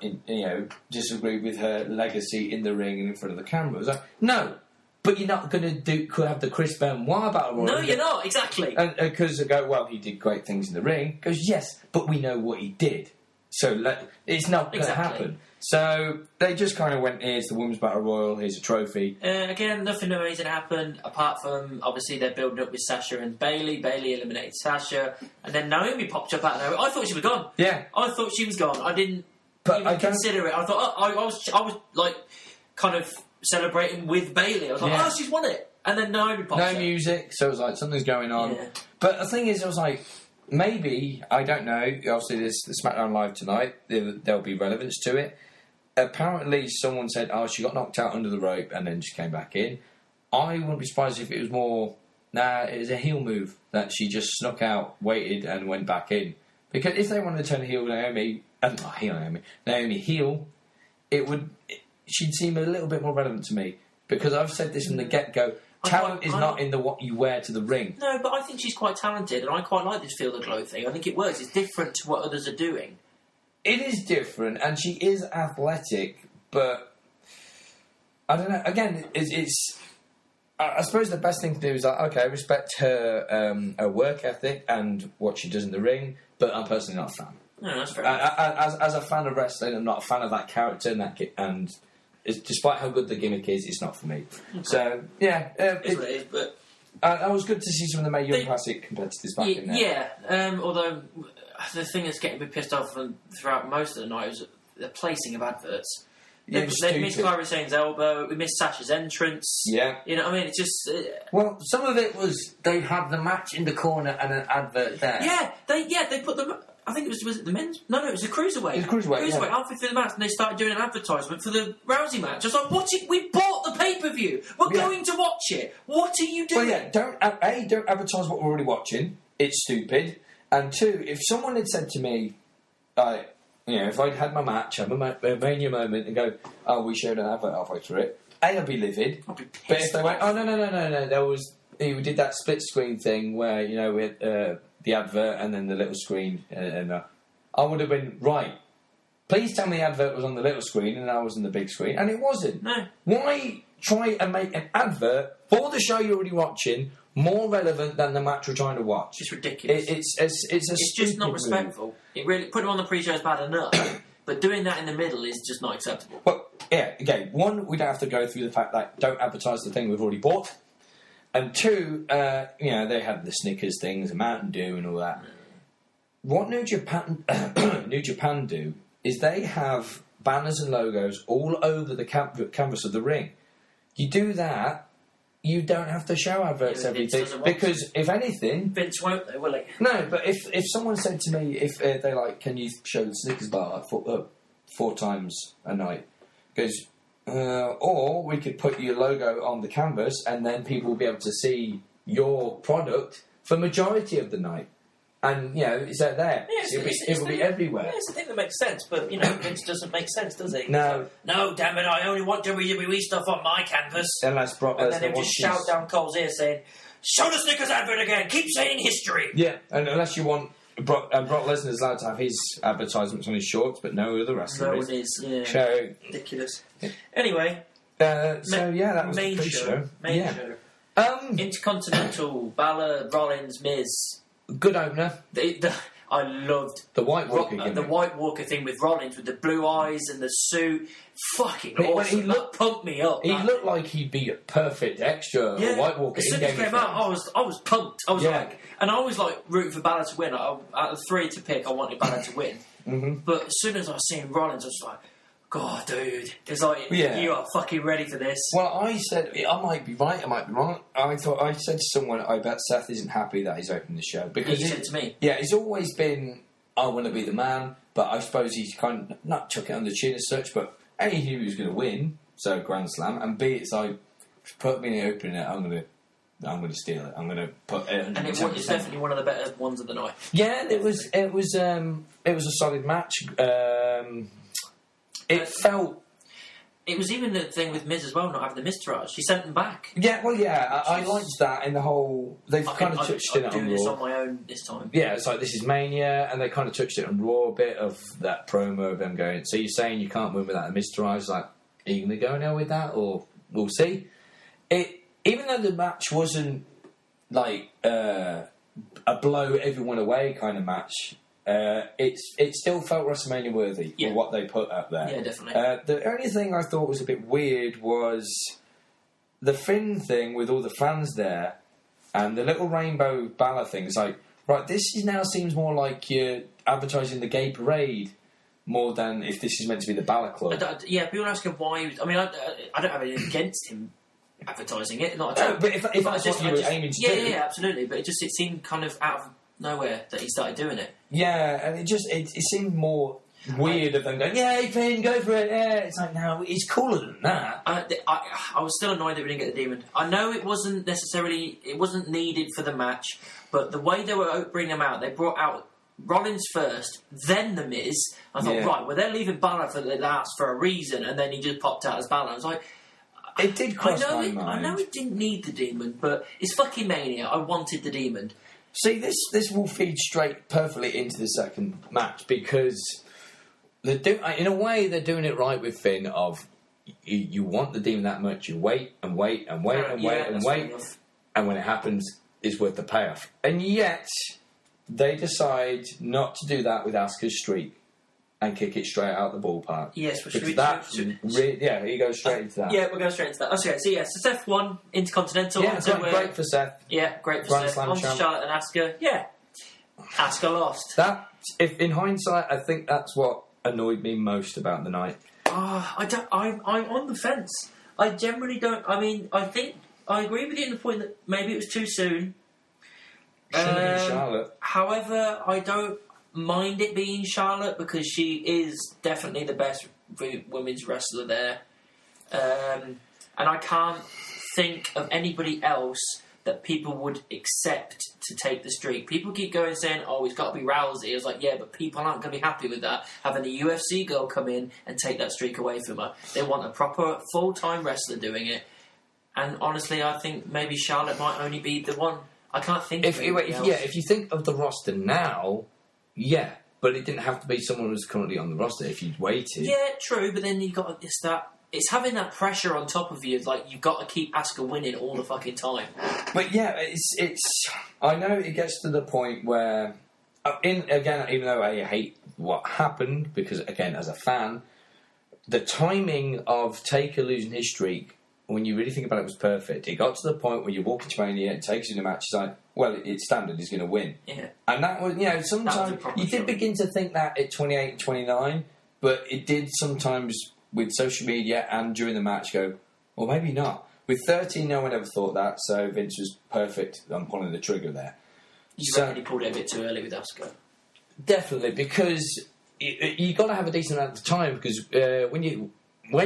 disagree with her legacy in the ring and in front of the camera. It's like, no, but you're not going to have the Chris Benoit battle royal. No, you're not, exactly. Because they go, well, he did great things in the ring. Because yes, but we know what he did, so it's not going to happen. So they just kind of went, here's the Women's Battle Royal, here's a trophy. Again, nothing amazing happened, apart from, obviously, they're building up with Sasha and Bayley. Bayley eliminated Sasha, and then Naomi popped up out of nowhere. I thought she was gone. Yeah. I thought she was gone. I didn't even consider it. I thought, oh, I was, like, kind of celebrating with Bayley. I was like, oh, she's won it. And then Naomi popped up. No music, so it was like, something's going on. Yeah. But the thing is, I was like... Maybe, I don't know, obviously there's the SmackDown Live tonight, there'll be relevance to it. Apparently someone said, oh, she got knocked out under the rope and then she came back in. I wouldn't be surprised if it was more, it was a heel move, that she just snuck out, waited and went back in. Because if they wanted to turn heel Naomi heel, she'd seem a little bit more relevant to me. Because I've said this from the get-go, talent is not in the what you wear to the ring. No, but I think she's quite talented, and I quite like this feel the glow thing. I think it works. It's different to what others are doing. It is different, and she is athletic, but I don't know. Again, I suppose the best thing to do is like, okay, I respect her work ethic and what she does in the ring, but I'm personally not a fan. No, that's fair. As a fan of wrestling, I'm not a fan of that character and despite how good the gimmick is, it's not for me. Okay. So, yeah. It was good to see some of the Mae Young Classic competitors back in there. Yeah, although the thing that's getting me pissed off throughout most of the night was the placing of adverts. Yeah, they missed Kyrie Sane's elbow, we missed Sasha's entrance. Yeah. You know what I mean? It's just... Well, some of it was they had the match in the corner and an advert there. Yeah, they put them... I think it was it the men's... No, it was the Cruiserweight. It was the Cruiserweight, halfway through the match, and they started doing an advertisement for the Rousey match. I was like, we bought the pay-per-view. We're going to watch it. What are you doing? Well, yeah, don't advertise what we're already watching. It's stupid. And two, if someone had said to me, You know, if I'd had my match, I'm a Mania moment, and go, oh, we showed an advert halfway through it, A, I'd be livid. I'd be pissed. But if they went, oh, no, there was... He did that split screen thing where, you know, with the advert and then the little screen, and I would have been, right, please tell me the advert was on the little screen and I was on the big screen, and it wasn't. No. Why try and make an advert for the show you're already watching more relevant than the match you're trying to watch? It's ridiculous. It's just not respectful. Movie. It really, putting on the pre-show is bad enough, but doing that in the middle is just not acceptable. Well, yeah, again, one, we don't have to go through the fact that don't advertise the thing we've already bought. And two, you know, they had the Snickers things, and Mountain Dew and all that. What New Japan do is they have banners and logos all over the canvas of the ring. You do that, you don't have to show adverts everything. Because if anything... Vince won't, though, will he? No, but if someone said to me, if they like, can you show the Snickers bar like four times a night? Because... or we could put your logo on the canvas and then people will be able to see your product for majority of the night. And, you know, it's out there. Yeah, it will be everywhere. Yeah, it's a thing that makes sense, but, you know, Vince doesn't make sense, does he? No. No, damn it, I only want WWE stuff on my canvas. Unless Brock Lesnar and then he'll just shout down Cole's ear saying, show the Snickers advert again, keep saying history. Yeah, and unless you want... Brock Lesnar's allowed to have his advertisements on his shorts, but no other wrestler is. No one is, yeah. So, ridiculous. Anyway. That was the show. Major. Yeah. Intercontinental, Balor, Rollins, Miz. Good opener. I loved... The White Walker. The White Walker thing with Rollins, with the blue eyes and the suit. Fucking awesome. Pumped me up. He looked like he'd be a perfect extra White Walker. As soon as he came out, I was pumped. I was like... And I was like rooting for Balor to win. Out of three to pick, I wanted Balor to win. Mm-hmm. But as soon as I seen Rollins, I was like... God, dude. It's like, you are fucking ready for this. Well, I said, I might be right, I might be wrong. I said to someone, I bet Seth isn't happy that he's opened the show. Because he said to me. Yeah, it's always been, I want to be the man, but I suppose he's kind of, not took it on the chin as such, but A, he was going to win, so Grand Slam, and B, it's like, put me in the opening, I'm going to steal it. I'm going to put it... And it was definitely one of the better ones of the night. Yeah, it was a solid match. It was even the thing with Miz as well, not having the Miz-tourage. She sent him back. Yeah, well, yeah, I liked that in the whole... They've kind of touched it on Raw. I'm doing this on my own this time. Yeah, it's like, this is Mania, and they kind of touched it on Raw a bit of that promo of them going, so you're saying you can't win without the Miz-tourage? Like, are you going to go now with that, or we'll see? Even though the match wasn't, like, a blow everyone away kind of match... It still felt WrestleMania worthy for what they put up there. Yeah, definitely. The only thing I thought was a bit weird was the Finn thing with all the fans there and the little rainbow Balor thing. It's like, right, this is now seems more like you're advertising the gay parade more than if this is meant to be the Balor Club. Yeah, people ask him why. I don't have anything against him advertising it. Not at all. But if that's what you were aiming to do. Yeah, absolutely. But it seemed kind of out of nowhere that he started doing it. Yeah, and it seemed more weird of them going, yeah, Finn, go for it, yeah. It's like, no, it's cooler than that. I was still annoyed that we didn't get the demon. I know it wasn't needed for the match, but the way they were bringing him out, they brought out Rollins first, then the Miz. I thought, right, well, they're leaving Balor for the last for a reason, and then he just popped out as Balor. I was like... It did cross my mind. I know it didn't need the demon, but it's fucking Mania. I wanted the demon. See, this will feed straight perfectly into the second match because in a way they're doing it right with Finn of you want the demon that much, you wait and wait and wait and wait, and when it happens, it's worth the payoff. And yet, they decide not to do that with Asuka's streak and kick it straight out the ballpark. Yes, which is that. Yeah, he goes straight into that. Yeah, we're going straight into that. Okay, so yeah, so Seth won Intercontinental. Yeah, great for Seth. Yeah, great for Seth. On to Charlotte and Asuka. Yeah, Asuka lost. That, if in hindsight, I think that's what annoyed me most about the night. I'm on the fence. I generally don't. I mean, I think I agree with you in the point that maybe it was too soon. Charlotte. However, I don't mind it being Charlotte because she is definitely the best women's wrestler there, and I can't think of anybody else that people would accept to take the streak. People keep going saying, oh, it's got to be Rousey. I was like, yeah, but people aren't going to be happy with that, having a UFC girl come in and take that streak away from her. They want a proper full-time wrestler doing it. And honestly, I think maybe Charlotte might only be the one. I can't think of anybody else. Yeah, if you think of the roster now, yeah. But it didn't have to be someone who's currently on the roster if you'd waited. Yeah, true, but then you've got this, that... It's having that pressure on top of you. Like, you've got to keep Asuka winning all the fucking time. But yeah, it's... I know it gets to the point where... Again, even though I hate what happened, because, again, as a fan, the timing of Taker losing his streak, when you really think about it, was perfect. It got to the point where you walk into Mania and Taker's in a match, it's like, well, it's standard, he's going to win. Yeah. And that was, you know, sometimes... You did begin to think that at 28 and 29, but it did sometimes... with social media and during the match go, well, maybe not. With 13, no one ever thought that, so Vince was perfect on pulling the trigger there. You certainly pulled it a bit too early with Asuka. Definitely, because you've got to have a decent amount of time, because when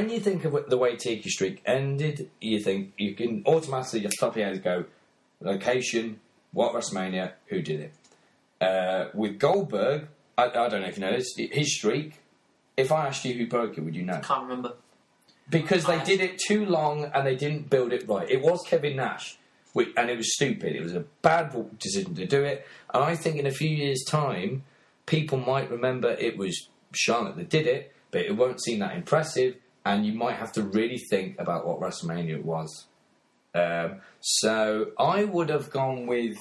you think of the way Taker's streak ended, you think you can automatically just top your head and go, location, what WrestleMania, who did it? With Goldberg, I don't know if you know this, his streak... If I asked you who broke it, would you know? I can't remember. Because they did it too long and they didn't build it right. It was Kevin Nash, and it was stupid. It was a bad decision to do it. And I think in a few years' time, people might remember it was Charlotte that did it, but it won't seem that impressive, and you might have to really think about what WrestleMania was. So I would have gone with...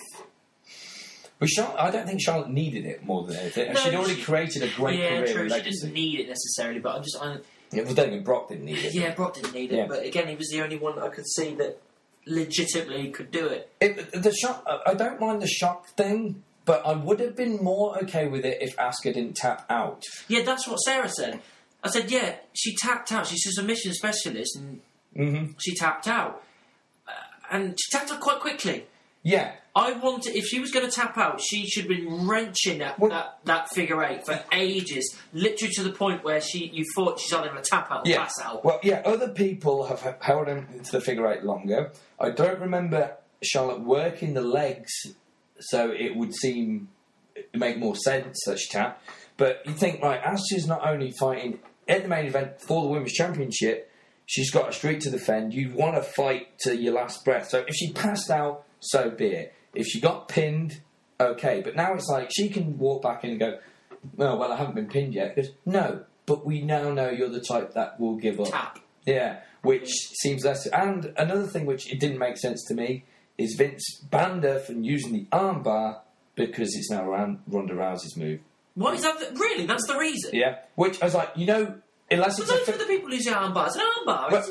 But I don't think Charlotte needed it more than anything. No, she'd already created a great career. Yeah, true. She didn't need it necessarily, but Brock didn't need it. Yeah, Brock didn't need it. Yeah. But again, he was the only one I could see that legitimately could do it. The shock. I don't mind the shock thing, but I would have been more okay with it if Asuka didn't tap out. Yeah, that's what Sarah said. I said, yeah, she tapped out. She's a submission specialist, and she tapped out, and she tapped out quite quickly. Yeah. I wanted, if she was going to tap out, she should have been wrenching at that figure eight for ages, literally to the point where you thought she's not going to tap out or pass out. Well, yeah, other people have held him to the figure eight longer. I don't remember Charlotte working the legs, so it would seem, make more sense that she tapped. But you think, right, as she's not only fighting at the main event for the Women's Championship, she's got a streak to defend, you want to fight to your last breath. So if she passed out, so be it. If she got pinned, okay. But now it's like she can walk back in and go, oh, well, I haven't been pinned yet. Because, no, but we now know you're the type that will give up. Tap. Yeah, which seems less... And another thing which it didn't make sense to me is Vince banned her from using the armbar because it's now Ronda Rousey's move. What is that? Really? That's the reason? Yeah. Which I was like, you know... Unless it's those are the people who use the armbar. It's an armbar. Well,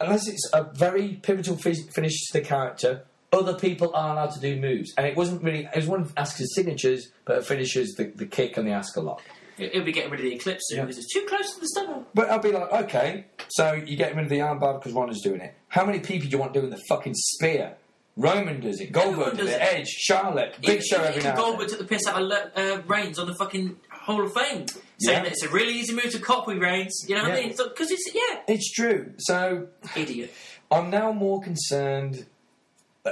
unless it's a very pivotal finish to the character... Other people are allowed to do moves. And it wasn't really... It was one of Asuka's signatures, but it finishes the kick and the Asuka lock. It'll be getting rid of the Eclipse soon because it's too close to the stomach. But I'll be like, okay, so you're getting rid of the armbar because Ronda's doing it. How many people do you want doing the fucking spear? Roman does it. Goldberg does it. Edge, Charlotte, Big Show every now and then. Goldberg took the piss out of Reigns on the fucking Hall of Fame, saying that it's a really easy move to copy Reigns. You know what I mean? Because it's true. So... Idiot. I'm now more concerned...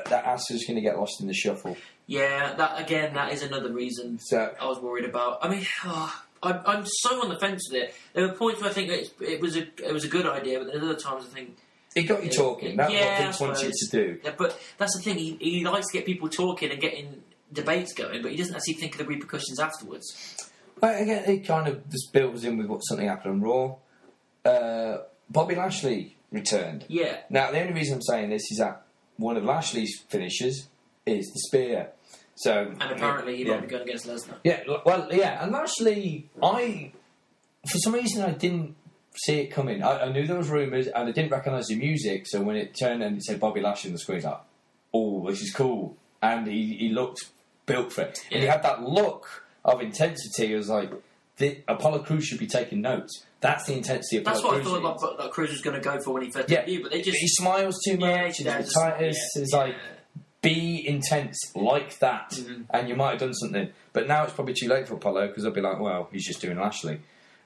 That Asuka's going to get lost in the shuffle. Yeah, that is another reason I was worried about. I mean, I'm so on the fence with it. There were points where I think it was a good idea, but then other times I think... It got you talking. That's what Vince wants you to do. Yeah, but that's the thing. He likes to get people talking and getting debates going, but he doesn't actually think of the repercussions afterwards. But again, it kind of just builds in with something happened on Raw. Bobby Lashley returned. Yeah. Now, the only reason I'm saying this is that one of Lashley's finishes is the spear. And apparently he might be going against Lesnar. Yeah, well, yeah. And Lashley, for some reason, I didn't see it coming. I knew there was rumours, and I didn't recognise the music, so when it turned and it said Bobby Lashley on the screen, I was like, oh, this is cool. And he looked built for it. Yeah. And he had that look of intensity. It was like, Apollo Crews should be taking notes. That's the intensity of Apollo Crews. That's what I thought that Crews was going to go for when he first debuted, but they just... He smiles too much, he's retired, he's like, be intense like that, and you might have done something. But now it's probably too late for Apollo, because they'll be like, well, he's just doing Lashley.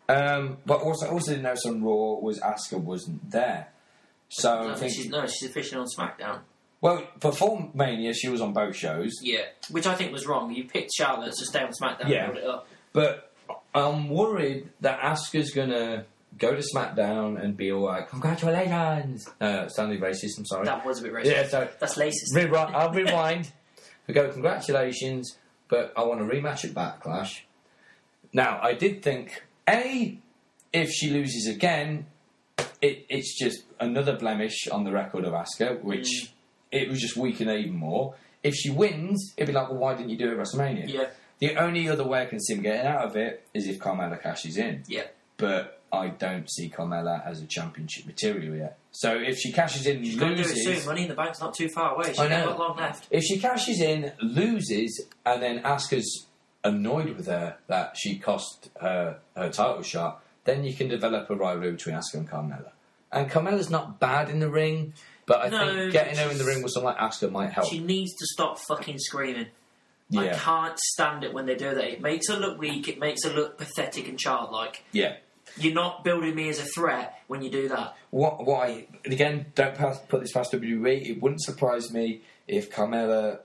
But also didn't notice on Raw was Asuka wasn't there. So I think she's officially on SmackDown. Well, before Mania, she was on both shows. Yeah, which I think was wrong. You picked Charlotte to stay on SmackDown and build it up. But I'm worried that Asuka's going to go to SmackDown and be all like, congratulations! Sounded racist, I'm sorry. That was a bit racist. Yeah, so that's racist. I'll rewind. We go, congratulations, but I want a rematch at Backlash. Now, I did think, A, if she loses again, it's just another blemish on the record of Asuka, which it was just weakening even more. If she wins, it'd be like, well, why didn't you do it at WrestleMania? Yeah. The only other way I can see him getting out of it is if Carmella cashes in. Yeah. But I don't see Carmella as a championship material yet. So if she cashes in and loses... She's got to do it soon. Money in the Bank's not too far away. She's got long left. If she cashes in, loses, and then Asuka's annoyed with her that she cost her title shot, then you can develop a rivalry between Asuka and Carmella. And Carmella's not bad in the ring, but I think getting her in the ring with someone like Asuka might help. She needs to stop fucking screaming. Yeah. I can't stand it when they do that. It makes her look weak, it makes her look pathetic and childlike. Yeah. You're not building me as a threat when you do that. Why? Again, don't put this past WWE. It wouldn't surprise me if Carmella,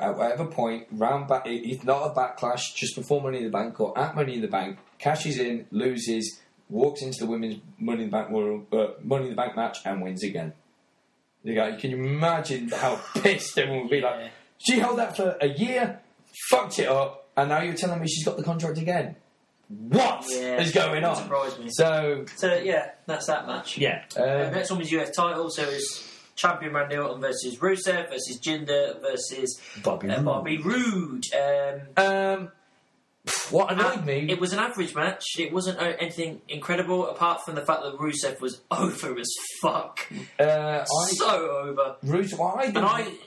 at whatever point, round back, if not a Backlash, just before Money in the Bank or at Money in the Bank, cashes in, loses, walks into the women's Money in the Bank world, Money in the Bank match and wins again. You go, can you imagine how pissed everyone would be? Like, she held that for a year, fucked it up, and now you're telling me she's got the contract again. What is going on? Surprised me. So yeah, that's that match. Yeah. Next one was US title, so it's champion Randy Orton versus Rusev versus Jinder versus Bobby Roode. What annoyed me, it was an average match. It wasn't anything incredible apart from the fact that Rusev was over as fuck. So over. Rusev,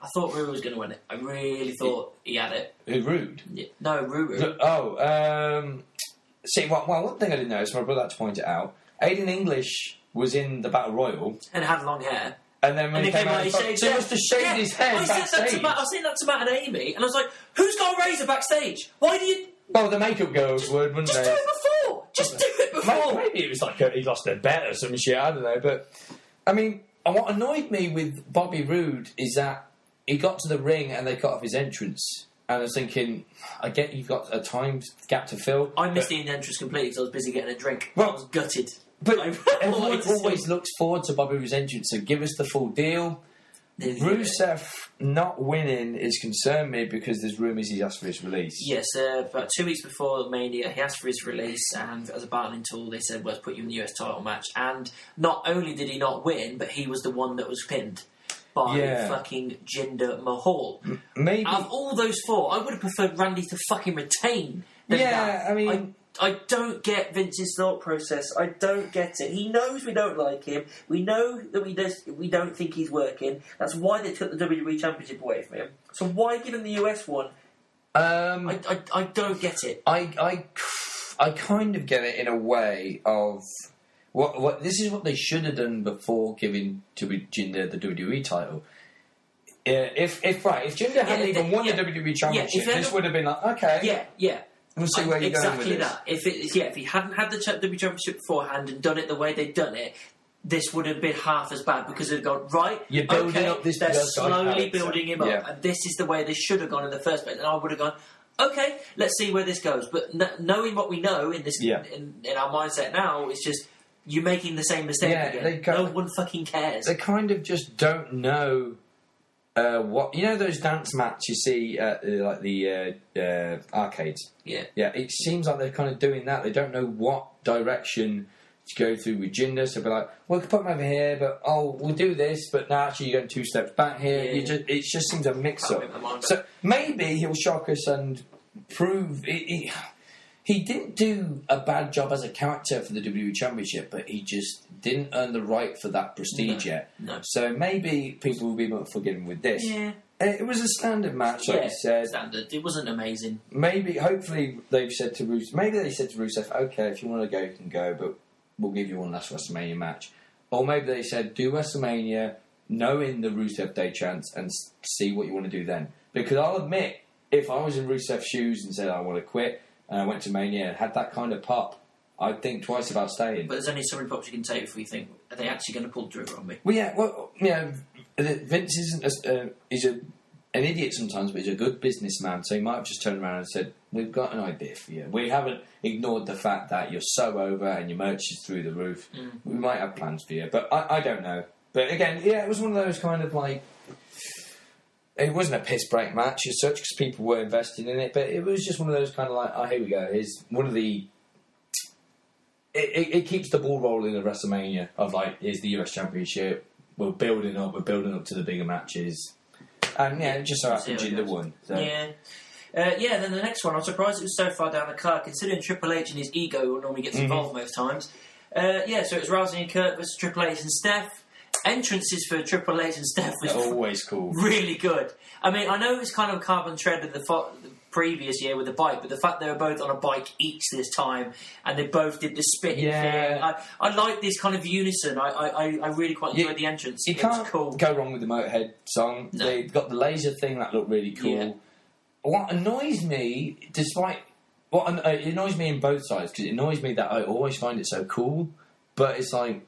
I thought Rude was going to win it. I really thought he had it. Who, Rude? Yeah. No, Ruru. See, well, one thing I didn't notice, my brother had to point it out, Aiden English was in the Battle Royal. And had long hair. And then when he came out, he must have shaved his head backstage. I was saying that to Matt and Amy, and I was like, who's got a razor backstage? Why do you... Well, the makeup girls would, wouldn't they? Just do it before! Just do it before! Maybe it was like he lost their bet or some shit, I don't know, but... I mean, what annoyed me with Bobby Roode is that he got to the ring and they cut off his entrance. And I was thinking, I get you've got a time gap to fill. I missed the entrance completely because I was busy getting a drink. Well, I was gutted. But everyone always looks forward to Bobby Roode's entrance, so give us the full deal. Rusev not winning is concerned me because there's rumours he's asked for his release. Yes, about 2 weeks before Mania, he asked for his release, and as a bargaining tool, they said, well, let's put you in the US title match. And not only did he not win, but he was the one that was pinned. By fucking Jinder Mahal. Maybe. Out of all those four, I would have preferred Randy to fucking retain. I mean... I don't get Vince's thought process. I don't get it. He knows we don't like him. We know that we don't think he's working. That's why they took the WWE Championship away from him. So why give him the US one? I don't get it. I kind of get it in a way of... this is what they should have done before giving to Jinder the WWE title. If Jinder hadn't even won the WWE Championship, this would have been like, okay, we'll see where you're going with that. If he hadn't had the WWE Championship beforehand and done it the way they'd done it, this would have been half as bad because they'd gone you're building up this. They're slowly building him up, and this is the way they should have gone in the first place. And I would have gone, okay, let's see where this goes. But knowing what we know in this, in our mindset now, it's just. You're making the same mistake again. No one fucking cares. They kind of just don't know what... You know those dance mats you see at like the arcades? Yeah. Yeah, it seems like they're kind of doing that. They don't know what direction to go through with Jinder. So they're like, well, we can put them over here, but we'll do this, but now actually you're going 2 steps back here. Yeah. It just seems a mix-up. So maybe he'll shock us and prove... He didn't do a bad job as a character for the WWE Championship, but he just didn't earn the right for that prestige yet. No. So maybe people will be more forgiving with this. Yeah. It was a standard match, like you said. Standard. It wasn't amazing. Maybe they said to Rusev, okay, if you want to go, you can go, but we'll give you one last WrestleMania match. Or maybe they said, do WrestleMania, knowing the Rusev Day chance, and see what you want to do then. Because I'll admit, if I was in Rusev's shoes and said, I want to quit... and I went to Mania and had that kind of pop, I'd think twice about staying. But there's only so many pops you can take before you think, are they actually going to pull the trigger on me? Well, Vince isn't as he's an idiot sometimes, but he's a good businessman, so he might have just turned around and said, "We've got an idea for you. We haven't ignored the fact that you're so over and your merch is through the roof. Mm. We might have plans for you," but I don't know. But again, yeah, it was one of those kind of like, it wasn't a piss break match as such because people were invested in it, but it was just one of those kind of like, oh, here we go. Here's one of the. It keeps the ball rolling at WrestleMania of like, here's the US Championship. We're building up to the bigger matches. And yeah, it just so happened Jinder won. So. Yeah. Yeah, then the next one, I'm surprised it was so far down the card, considering Triple H and his ego normally gets involved most times. Yeah, so it was Rousey and Kurt versus Triple H and Steph. Entrances for Triple H and Steph was always cool. Really good. I mean, I know it was kind of a carbon thread of the previous year with the bike, but the fact they were both on a bike each this time and they both did the spitting thing. I like this kind of unison. I really quite enjoyed the entrance. You can't go wrong with the Motorhead song. No. They got the laser thing that looked really cool. Yeah. What annoys me, despite what it annoys me in both sides, because it annoys me that I always find it so cool, but it's like,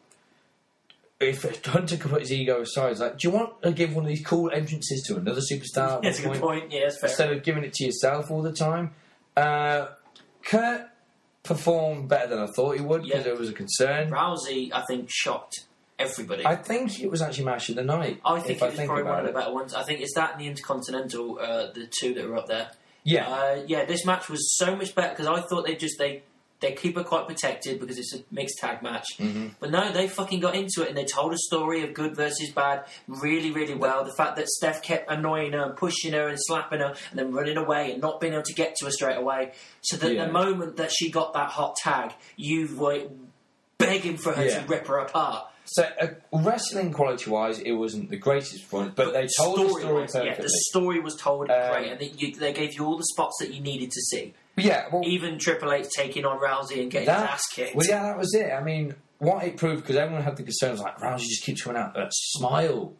if Hunter could put his ego aside, it's like, do you want to give one of these cool entrances to another superstar? That's a good point, yeah, that's fair. Instead of giving it to yourself all the time. Kurt performed better than I thought he would, because there was a concern. Rousey, I think, shocked everybody. I think it was actually Match of the Night. I think it was probably one of the better ones. I think it's that and the Intercontinental, the two that were up there. Yeah. Yeah, this match was so much better, because I thought they keep her quite protected because it's a mixed tag match. Mm-hmm. But no, they fucking got into it and they told a story of good versus bad really, really well. The fact that Steph kept annoying her and pushing her and slapping her and then running away and not being able to get to her straight away. So that the moment that she got that hot tag, you were begging for her to rip her apart. So, wrestling quality-wise, it wasn't the greatest performance, but they told the story perfectly. Yeah, the story was told great, and they gave you all the spots that you needed to see. Yeah, well, even Triple H taking on Rousey and getting his ass kicked. Well, yeah, that was it. I mean, what it proved, because everyone had the concerns, like, Rousey just keeps coming out, that smile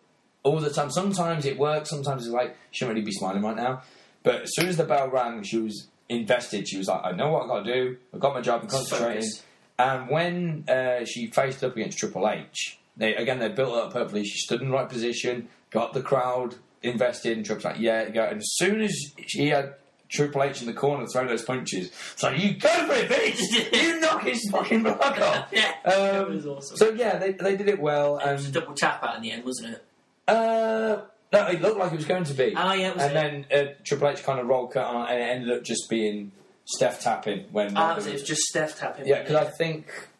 all the time. Sometimes it works, sometimes it's like, she shouldn't really be smiling right now. But as soon as the bell rang, she was invested. She was like, I know what I've got to do, I've got my job, I'm concentrating. And when she faced up against Triple H, they built it up perfectly. She stood in the right position, got the crowd invested, and Triple's like, yeah, go. And as soon as she had Triple H in the corner throwing those punches, it's like, you go for it, bitch! You knock his fucking block off! Yeah, that was awesome. So, yeah, they did it well. It was a double tap out in the end, wasn't it? No, it looked like it was going to be. Oh, yeah, then Triple H kind of rolled cut on, and it ended up just being Steph tapping when it was just Steph tapping. Yeah, because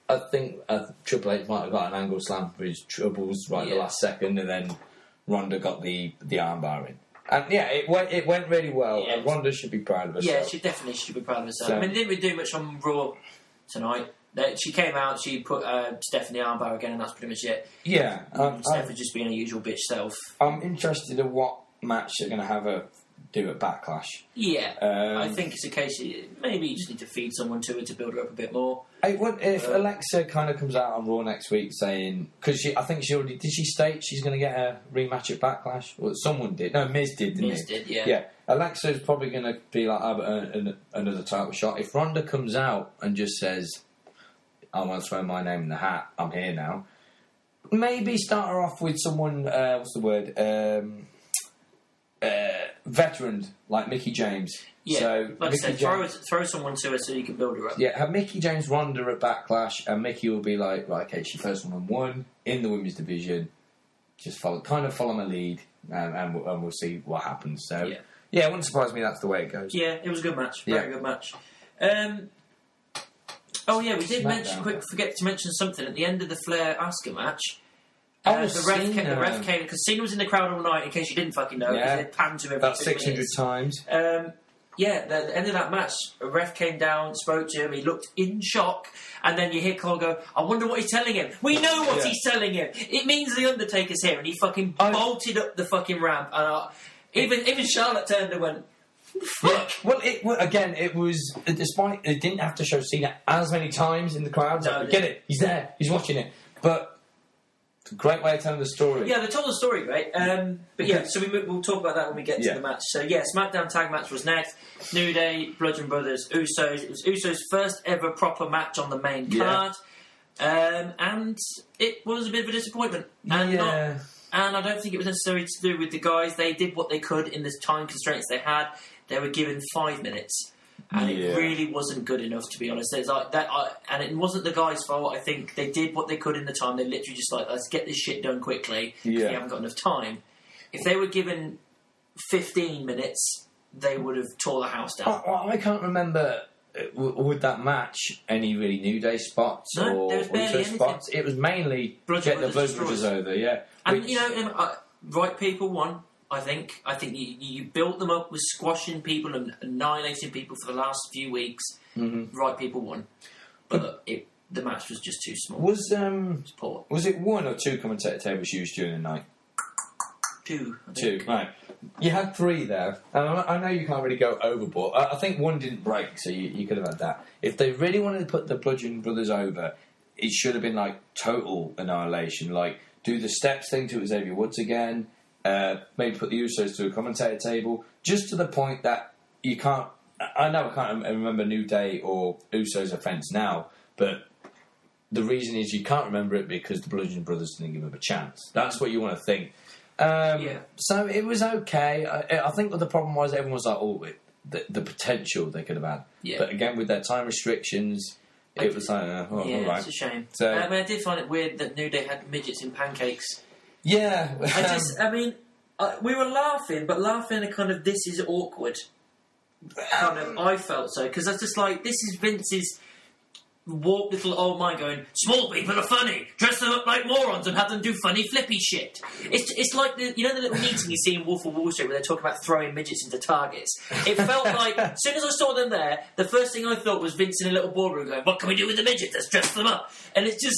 I think Triple H might have got an angle slam for his troubles at the last second, and then Ronda got the armbar in. And yeah, it went really well. Yeah. And Ronda should be proud of herself. Yeah, she definitely should be proud of herself. So, I mean, didn't we do much on Raw tonight? She came out, she put Steph in the armbar again, and that's pretty much it. Yeah, Steph was just being a usual bitch self. I'm interested in what match they're going to have her do at Backlash. Yeah, I think it's a case maybe you just need to feed someone to it to build her up a bit more. What if Alexa kind of comes out on Raw next week saying, because I think she already did, she state she's going to get a rematch at Backlash, or someone did. No, Miz did, didn't Miz it? Did, yeah. Yeah, Alexa's probably going to be like, another title shot. If Ronda comes out and just says, I want to throw my name in the hat, I'm here now, maybe start her off with someone. What's the word? Veteran like Mickey James. Yeah, so, like I said, throw someone to her so you can build her up. Yeah, have Mickey James Ronda at Backlash, and Mickey will be like, right, okay, she first won in the women's division. Just follow my lead, and we'll see what happens. So yeah, it wouldn't surprise me. That's the way it goes. Yeah, it was a good match. Very good match. Oh yeah, we did forget to mention something at the end of the Flair Asuka match. The ref came because Cena was in the crowd all night. In case you didn't fucking know, because they panned to him about 600 times. At the end of that match, a ref came down, spoke to him. He looked in shock, and then you hear Cole go, "I wonder what he's telling him." We know what he's telling him. It means the Undertaker's here, and he fucking bolted up the fucking ramp. And even Charlotte turned and went, "Fuck!" Well, it was despite they didn't have to show Cena as many times in the crowd. No, like, get it? He's there. He's watching it. But great way of telling the story. Yeah, they told the story, right? But yeah, so we'll talk about that when we get to the match. So yeah, SmackDown tag match was next. New Day, Bludgeon Brothers, Usos. It was Usos' first ever proper match on the main card. And it was a bit of a disappointment. And not and I don't think it was necessarily to do with the guys. They did what they could in the time constraints they had. They were given 5 minutes, and it really wasn't good enough, to be honest. There's like that, and it wasn't the guys' fault. I think they did what they could in the time. They literally just like, let's get this shit done quickly because we haven't got enough time. If they were given 15 minutes, they would have tore the house down. I can't remember... Would that match any really New Day spots or Uso spots? It was mainly get the Buzzers over, And, you know, right people won, I think. I think you built them up with squashing people and annihilating people for the last few weeks. Mm-hmm. Right people won. But the match was just too small. It was poor. Was it one or two commentator tables used during the night? Two, right. You had three there. And I know you can't really go overboard. I think one didn't break, so you could have had that. If they really wanted to put the Bludgeon Brothers over, it should have been like total annihilation. Like, do the steps thing to Xavier Woods again, maybe put the Usos to a commentator table, just to the point that you can't... I know I can't remember New Day or Usos' offence now, but the reason is you can't remember it because the Bludgeon Brothers didn't give them a chance. That's what you want to think. So it was okay. I think what the problem was, everyone was like, oh, the potential they could have had. Yeah. But again, with their time restrictions, all right. It's a shame. So, I mean, I did find it weird that New Day had midgets in pancakes. Yeah. We were laughing, but laughing a kind of this is awkward. I felt so, because I was just like, this is Vince's... warped little old mind going, small people are funny, dress them up like morons and have them do funny flippy shit. It's like the little meeting you see in Wolf of Wall Street where they're talking about throwing midgets into targets. It felt like, as soon as I saw them there, the first thing I thought was Vince in a little ballroom going, what can we do with the midgets? Let's dress them up. And it's just,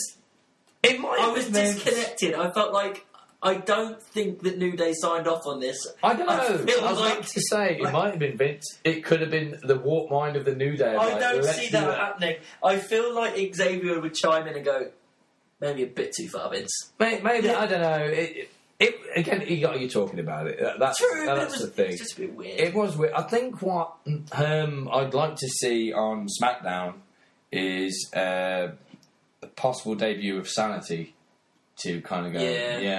I was disconnected. I felt like, I don't think that New Day signed off on this. I don't know. I was about to say, it might have been Vince. It could have been the warped mind of the New Day. I don't see that happening. I feel like Xavier would chime in and go, maybe a bit too far, Vince. Maybe, I don't know. Again, you got you talking about it. That's true, that's the thing. It's just a bit weird. It was weird. I think what I'd like to see on SmackDown is a possible debut of Sanity. To kind of go,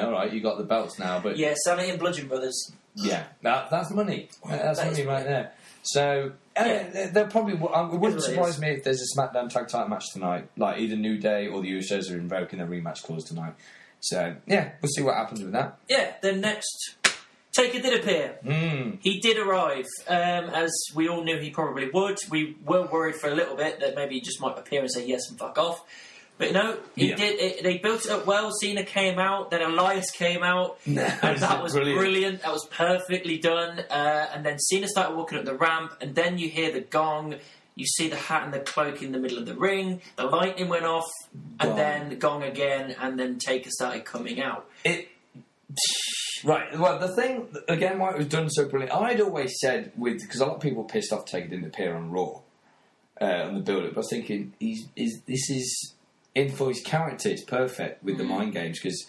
all right, you got the belts now, but Sammy and Bludgeon Brothers. Yeah, that's money. That's money right there. So they're probably. It wouldn't surprise me if there's a SmackDown Tag Title match tonight. Like either New Day or the Usos are invoking their rematch clause tonight. So we'll see what happens with that. Yeah, then next, Taker did appear. He did arrive, as we all knew he probably would. We were worried for a little bit that maybe he just might appear and say yes and fuck off. But no, they built it up well. Cena came out, then Elias came out, and that was brilliant. That was perfectly done. And then Cena started walking up the ramp, and then you hear the gong, you see the hat and the cloak in the middle of the ring, the lightning went off, and then the gong again, and then Taker started coming out. Right, well, the thing, again, why it was done so brilliant, I'd always said, because a lot of people pissed off Taker didn't appear on Raw, on the build-up, I was thinking, this is... in for his character, it's perfect with the mind games, because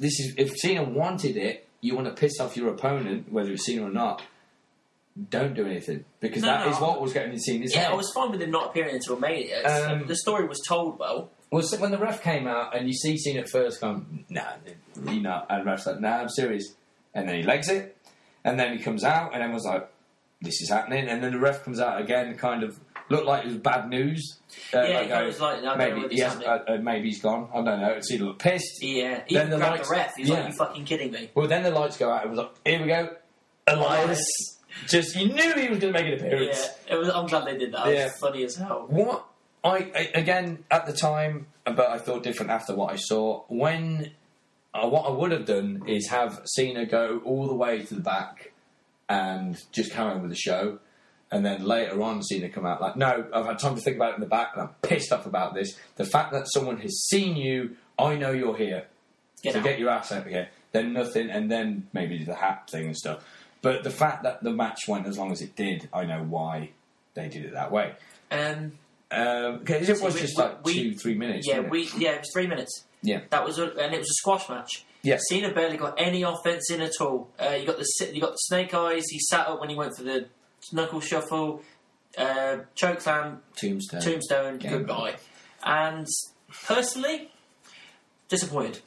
this is, if Cena wanted it, you want to piss off your opponent, whether it's Cena or not. Don't do anything, because is what was getting seen. I was fine with him not appearing until Mania. The story was told well. Well, so when the ref came out and you see Cena at first going, nah, and the ref's like, nah, I'm serious, and then he legs it, and then he comes out, and everyone's like, this is happening, and then the ref comes out again, kind of. Looked like it was bad news. Maybe he's gone. I don't know. He looked pissed. Yeah, he grabbed the ref. He's like, "You fucking kidding me?" Well, then the lights go out. It was like, "Here we go, Elias." Just you knew he was going to make an appearance. Yeah, I'm glad they did that. It was funny as hell. What I again at the time, but I thought different after what I saw. When what I would have done is have Cena go all the way to the back and just carry on with the show. And then later on, Cena come out like, no, I've had time to think about it in the back, and I'm pissed off about this. The fact that someone has seen you, I know you're here. Get your ass out of here. Then nothing, and then maybe the hat thing and stuff. But the fact that the match went as long as it did, I know why they did it that way. It was just like 2-3 minutes. It was 3 minutes. Yeah, that was, and it was a squash match. Yeah. Cena barely got any offense in at all. You got the snake eyes. He sat up when he went for the. Knuckle shuffle, chokeslam, tombstone, goodbye. And personally, disappointed.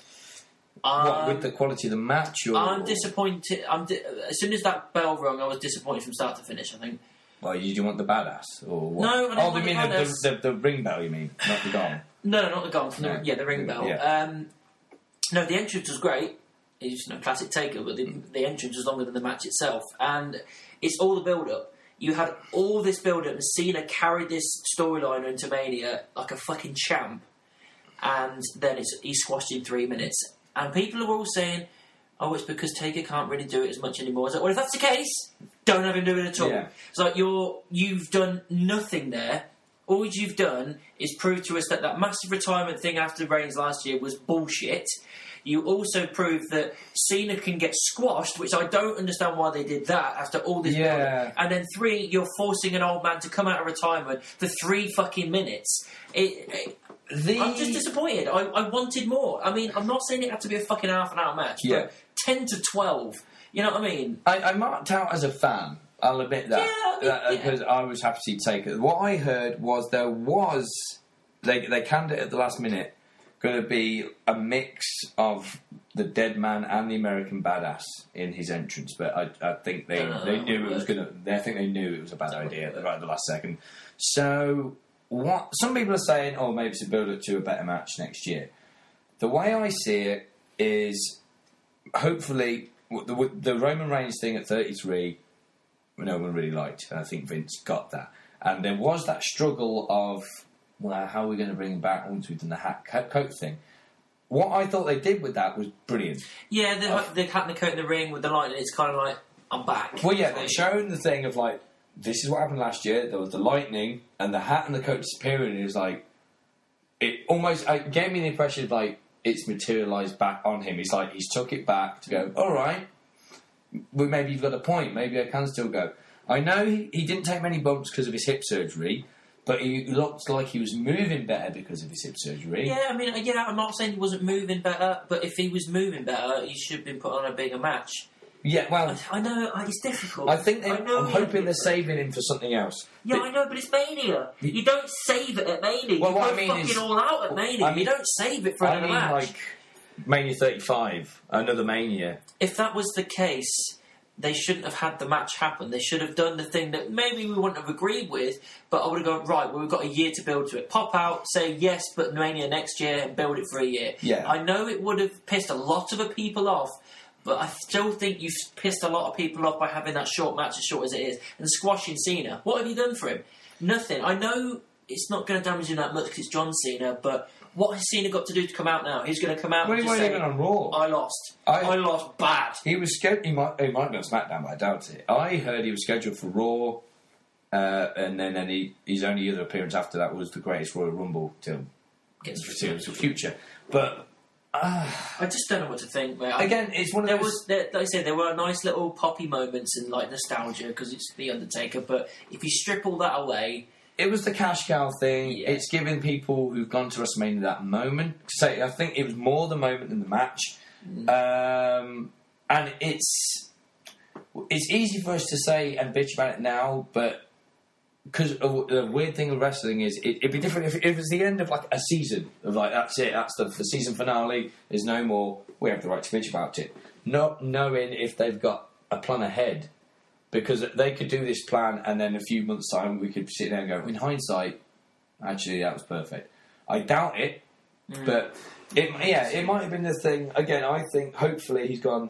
What, with the quality of the match? Or... I'm disappointed. As soon as that bell rung, I was disappointed from start to finish, I think. Well, you do want the badass? Or what? No, I don't want the badass. Oh, you mean the ring bell, you mean? Not the gong? No, not the gong. No. Yeah, the ring bell. Yeah. No, the entrance was great. It's a classic Taker, but the entrance was longer than the match itself. And it's all the build-up. You had all this build-up, and Cena carried this storyline into Mania like a fucking champ. And then he squashed in 3 minutes. And people are all saying, oh, it's because Taker can't really do it as much anymore. It's like, well, if that's the case, don't have him do it at all. Yeah. It's like, you've done nothing there. All you've done is prove to us that that massive retirement thing after Reigns last year was bullshit. You also prove that Cena can get squashed, which I don't understand why they did that after all this build-up. And then 3, you're forcing an old man to come out of retirement for 3 fucking minutes. I'm just disappointed. I wanted more. I mean, I'm not saying it had to be a fucking half-an-hour match, but 10 to 12, you know what I mean? I marked out as a fan. I'll admit that. Because I was happy to take it. What I heard was there was... They canned it at the last minute. Going to be a mix of the dead man and the American badass in his entrance, but I think they knew it was going to... I think they knew it was a bad idea right at the last second. So... What some people are saying, oh, maybe it's a build-up to a better match next year. The way I see it is, hopefully, the Roman Reigns thing at 33, no one really liked, and I think Vince got that. And there was that struggle of, well, how are we going to bring him back once we've done the hat coat thing? What I thought they did with that was brilliant. Yeah, the hat and the coat in the ring with the lightning, it's kind of like, I'm back. Well, yeah, they're showing the thing of like, this is what happened last year. There was the lightning and the hat and the coat disappearing. It was like, it almost gave me the impression of like it's materialised back on him. It's like he's took it back to go, all right, well, maybe you've got a point. Maybe I can still go. I know he didn't take many bumps because of his hip surgery, but he looked like he was moving better because of his hip surgery. Yeah, I mean, yeah, I'm not saying he wasn't moving better, but if he was moving better, he should have been put on a bigger match. Yeah, well... I know, it's difficult. I think I'm hoping they're saving him for something else. Yeah, I know, but it's Mania. You don't save it at Mania. Well, what I mean is... You go fucking all out at Mania. You don't save it for another match. I mean, like, Mania 35, another Mania. If that was the case, they shouldn't have had the match happen. They should have done the thing that maybe we wouldn't have agreed with, but I would have gone, right, well, we've got a year to build to it. Pop out, say yes, but Mania next year, and build it for a year. Yeah. I know it would have pissed a lot of the people off, but I still think you've pissed a lot of people off by having that short match, as short as it is, and squashing Cena. What have you done for him? Nothing. I know it's not going to damage him that much because it's John Cena, but what has Cena got to do to come out now? He's going to come out and just say, even on Raw. I lost. I lost bad. He was scheduled... He might be on SmackDown, but I doubt it. I heard he was scheduled for Raw, and then his only other appearance after that was the Greatest Royal Rumble till future. But... I just don't know what to think, mate. Again, it's one of those... Like I said, there were nice little poppy moments and, like, nostalgia, because it's The Undertaker, but if you strip all that away... It was the cash cow thing. Yeah. It's giving people who've gone to WrestleMania that moment. So I think it was more the moment than the match. And it's easy for us to say and bitch about it now, but... Because the weird thing with wrestling is, it'd be different if it's the end of like a season, of like, that's it, that's the season finale, there's no more, we have the right to bitch about it. Not knowing if they've got a plan ahead, because they could do this plan and then a few months' time we could sit there and go, in hindsight, actually that was perfect. I doubt it, but it might have been the thing. Again, I think hopefully he's gone...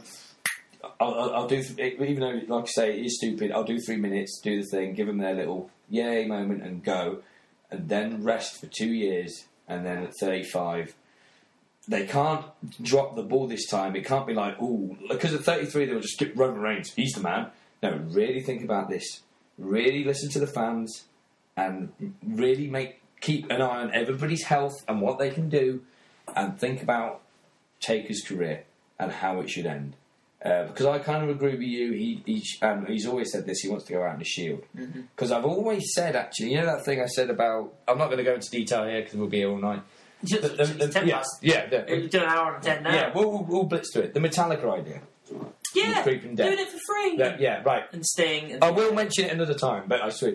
I'll do, even though, like I say, it is stupid, I'll do 3 minutes, do the thing, give them their little yay moment and go, and then rest for 2 years, and then at 35, they can't drop the ball this time. It can't be like, ooh, because at 33 they'll just skip Roman Reigns, he's the man. No, really think about this. Really listen to the fans, and really keep an eye on everybody's health and what they can do, and think about Taker's career and how it should end. Because I kind of agree with you, he's always said this, he wants to go out in the Shield. Because I've always said, actually, you know that thing I said about... I'm not going to go into detail here, because we'll be here all night. It's 10 past. Yeah. We'll do an hour and 10 now. Yeah, we'll blitz to it. The Metallica idea. Yeah, doing it for free. Yeah, right. And Sting. And I will mention it another time, but I swear.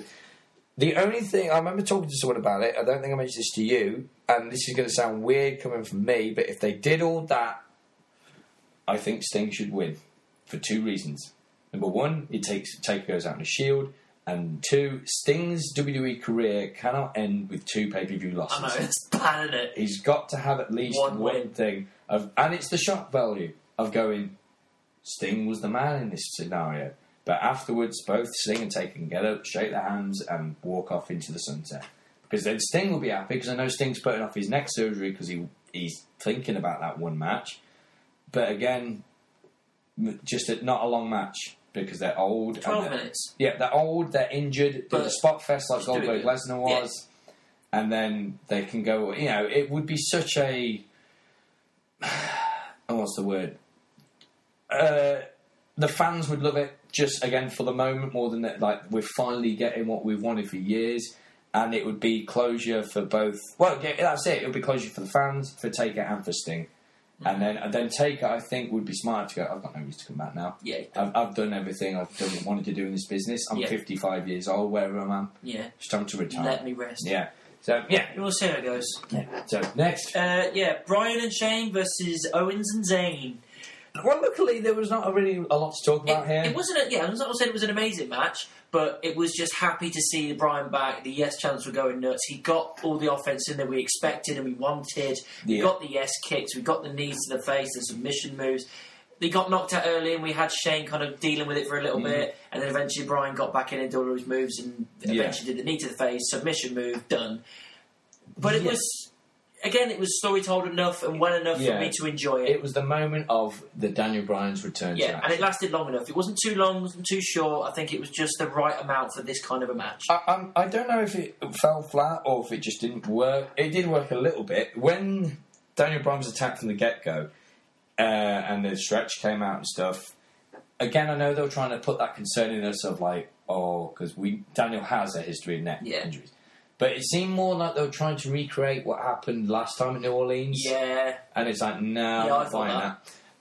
The only thing... I remember talking to someone about it, I don't think I mentioned this to you, and this is going to sound weird coming from me, but if they did all that I think Sting should win for two reasons. Number one, it takes Taker goes out in a shield, and two, Sting's WWE career cannot end with two pay-per-view losses. I know, it's bad, isn't it? He's got to have at least one thing, and it's the shock value of going, Sting was the man in this scenario. But afterwards, both Sting and Taker can get up, shake their hands, and walk off into the sunset. Because then Sting will be happy, because I know Sting's putting off his neck surgery because he's thinking about that one match. But again, just not a long match, because they're old. 12 minutes. Yeah, they're old, they're injured, they're a spot fest like Goldberg Lesnar was, and then they can go, you know, it would be such a... oh, what's the word? The fans would love it, just, again, for the moment, more than that, like, we're finally getting what we've wanted for years, and it would be closure for both... Well, yeah, that's it. It would be closure for the fans, for Taker and for Sting. And then Taker, I think, would be smart to go, I've got no reason to come back now. Yeah, I've done everything I've done what I wanted to do in this business. I'm 55 years old, wherever I am. Yeah. It's time to retire. Let me rest. Yeah. So, yeah. We'll see how it goes. Yeah. So, next. Bryan and Shane versus Owens and Zayn. Well, luckily, there was not really a lot to talk about here. It wasn't I was not saying it was an amazing match, but it was just happy to see Bryan back. The yes chants were going nuts. He got all the offense in that we expected and we wanted. Yeah. We got the yes kicks. We got the knees to the face, the submission moves. They got knocked out early and we had Shane kind of dealing with it for a little bit. And then eventually Bryan got back in and did all his moves and eventually did the knee to the face, submission move, done. But it was... Again, it was story told enough and well enough for me to enjoy it. It was the moment of the Daniel Bryan's return to action. And it lasted long enough. It wasn't too long, wasn't too short. I think it was just the right amount for this kind of a match. I don't know if it fell flat or if it just didn't work. It did work a little bit. When Daniel Bryan was attacked from the get-go and the stretch came out and stuff, again, I know they were trying to put that concern in us of like, oh, because Daniel has a history of neck injuries. But it seemed more like they were trying to recreate what happened last time at New Orleans. Yeah. And it's like, no, I'm not buying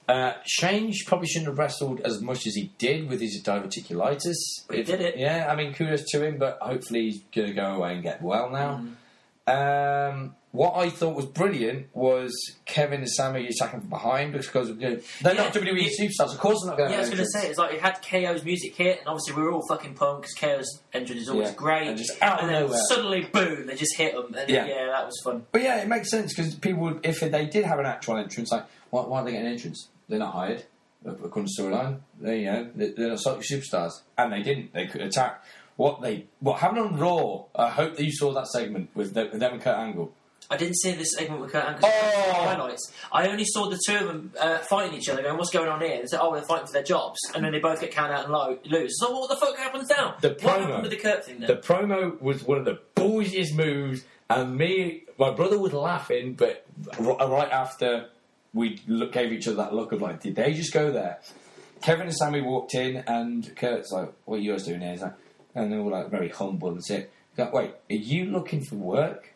that. Shane probably shouldn't have wrestled as much as he did with his diverticulitis. But he did it. Yeah, I mean, kudos to him, but hopefully he's going to go away and get well now. What I thought was brilliant was Kevin and Sammy attacking from behind because they're not WWE superstars. Of course they're not going to I was going to say, it's like it had KO's music hit and obviously we were all fucking pumped because KO's entrance is always great. And just out of nowhere. Suddenly, boom, they just hit them. And yeah, that was fun. But yeah, it makes sense because people, if they did have an actual entrance, like, why don't they get an entrance? They're not hired. According to storyline, they're not superstars. And they didn't. They could attack. What happened on Raw, I hope that you saw that segment with them and Kurt Angle. I didn't see this segment with Kurt Angle. Highlights. I only saw the two of them fighting each other, going, what's going on here? They said, oh, they're fighting for their jobs. And then they both get counted out and lose. So what the fuck happens now? What happened with the Kurt thing then? The promo was one of the ballsiest moves, and my brother was laughing, but right after we gave each other that look of like, did they just go there? Kevin and Sammy walked in, and Kurt's like, what are you guys doing here? He's like, and they were like very humble and said, like, wait, are you looking for work?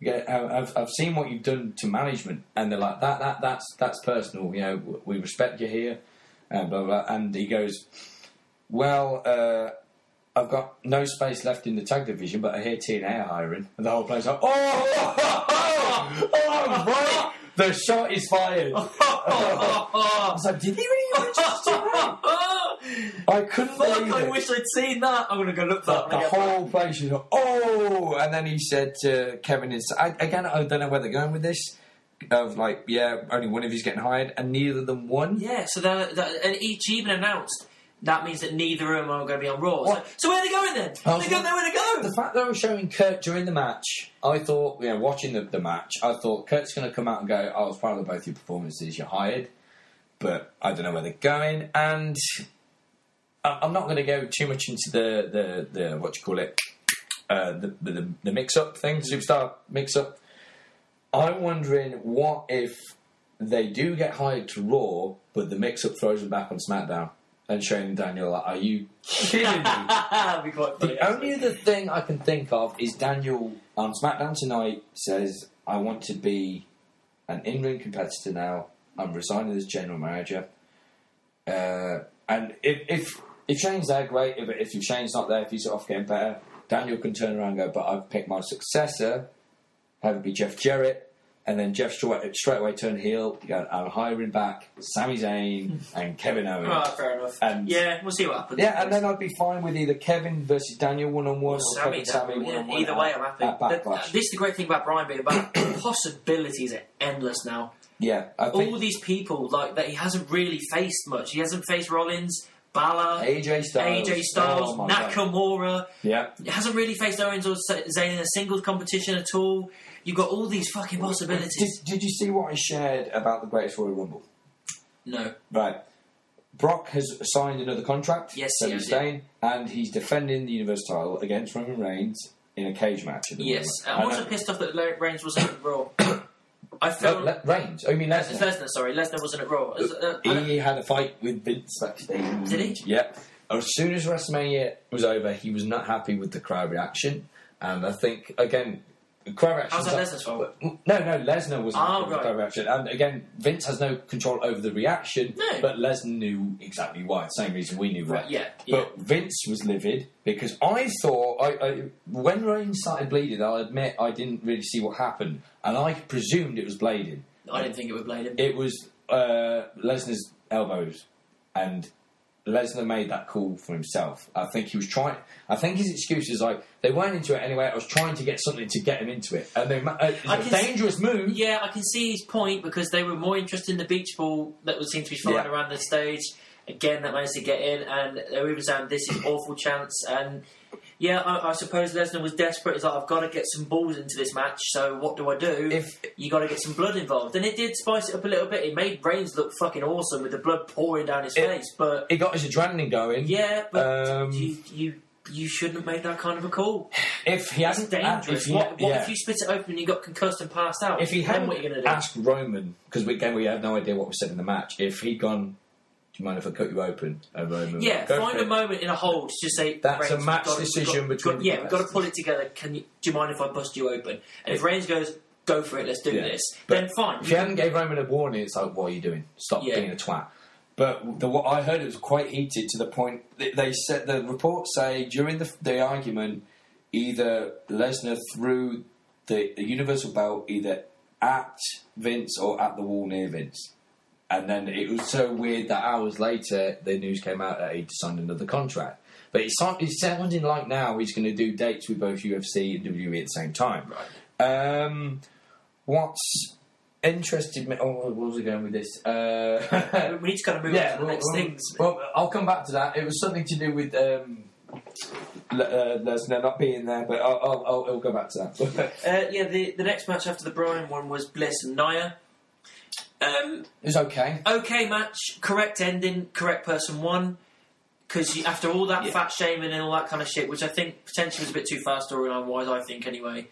Yeah, I've seen what you've done to management, and they're like that's personal. You know, we respect you here, and blah blah. And he goes, well, I've got no space left in the tag division, but I hear TNA are hiring, and the whole place like, right, the shot is fired. I was like, did he really just do that? I couldn't believe it. I wish I'd seen that. I'm going to go look for that. The whole place is like, oh! And then he said to Kevin, again, I don't know where they're going with this, of like, yeah, only one of you's getting hired, and neither of them won. Yeah, so and each even announced, that means that neither of them are going to be on Raw. So where are they going then? They got nowhere to go. The fact that I was showing Kurt during the match, I thought, watching the match, I thought Kurt's going to come out and go, I was proud of both your performances, you're hired. But I don't know where they're going. And I'm not going to go too much into the the mix-up thing, the superstar mix-up. I'm wondering what if they do get hired to Raw, but the mix-up throws them back on SmackDown. And Shane and Daniel like, are you kidding me? That'd be quite funny, the only other thing I can think of is Daniel on SmackDown tonight says, I want to be an in-ring competitor now. I'm resigning as general manager. And if Shane's there, great. But if Shane's not there, if he's off getting better, Daniel can turn around and go, but I've picked my successor. Have it be Jeff Jarrett. And then Jeff straight away turned heel. I'm hiring back Sami Zayn and Kevin Owens. Oh, fair enough. And yeah, we'll see what happens. Yeah, and then I'd be fine with either Kevin versus Daniel one-on-one or Sammy one-on-one. Either way, I'm happy. This is the great thing about Brian being back. Possibilities are endless now. Yeah. All these people like that he hasn't really faced much. He hasn't faced Rollins, Balor, AJ Styles, oh, Nakamura. Yeah. He hasn't really faced Owens or Zayn in a singles competition at all. You've got all these fucking possibilities. Did you see what I shared about the Greatest Royal Rumble? No. Right. Brock has signed another contract. Yes, so he's staying, and he's defending the Universal title against Roman Reigns in a cage match. Yes. I'm also pissed off that Reigns wasn't at Raw. I felt Reigns. I mean Lesnar. Lesnar, sorry. Lesnar wasn't at Raw. He had a fight with Vince backstage. Did he? Yeah. As soon as WrestleMania was over, he was not happy with the crowd reaction, and I think again. How's that Lesnar's fault? No, Lesnar was the crowd reaction. And again, Vince has no control over the reaction, but Lesnar knew exactly why. Same reason we knew why. Right, yeah. But Vince was livid because I thought, when Reigns started bleeding, I'll admit I didn't really see what happened. And I presumed it was blading. I didn't think it was blading. It was Lesnar's elbows. And Lesnar made that call for himself. I think he was trying. I think his excuse is like they weren't into it anyway. I was trying to get something to get him into it, and it's a dangerous move. Yeah, I can see his point because they were more interested in the beach ball that would seem to be flying around the stage. Again, that managed to get in, and they were even saying this is awful chance. And yeah, I suppose Lesnar was desperate. He's like, I've got to get some balls into this match. So what do I do? You got to get some blood involved, and it did spice it up a little bit. It made Reigns look fucking awesome with the blood pouring down his face, but it got his adrenaline going. Yeah, but you shouldn't have made that kind of a call. If he hasn't, dangerous. What if you split it open and you got concussed and passed out? If he hadn't, what are you going to do? Ask Roman, because again we had no idea what was said in the match. If he'd gone, do you mind if I cut you open? Roman? Yeah, find a moment in a hold to just say, that's a match decision between the guys. Yeah, we've got to pull it together. Do you mind if I bust you open? And if Reigns goes, go for it, let's do this, then fine. If you hadn't gave Roman a warning, it's like, what are you doing? Stop being a twat. But what I heard, it was quite heated to the point, they said, the reports say, during the argument, either Lesnar threw the Universal belt either at Vince or at the wall near Vince. And then it was so weird that hours later, the news came out that he'd signed another contract. But it's sounding like now he's going to do dates with both UFC and WWE at the same time. Right. What's interested me... Oh, where was I going with this? We need to kind of move on to the next things. Well, I'll come back to that. It was something to do with... Lesnar not being there, but I'll go back to that. The next match after the Bryan one was Bliss and Nia. It was okay. Okay match, correct ending, correct person won. Because after all that fat shaming and all that kind of shit, which I think potentially was a bit too far storyline-wise, I think anyway,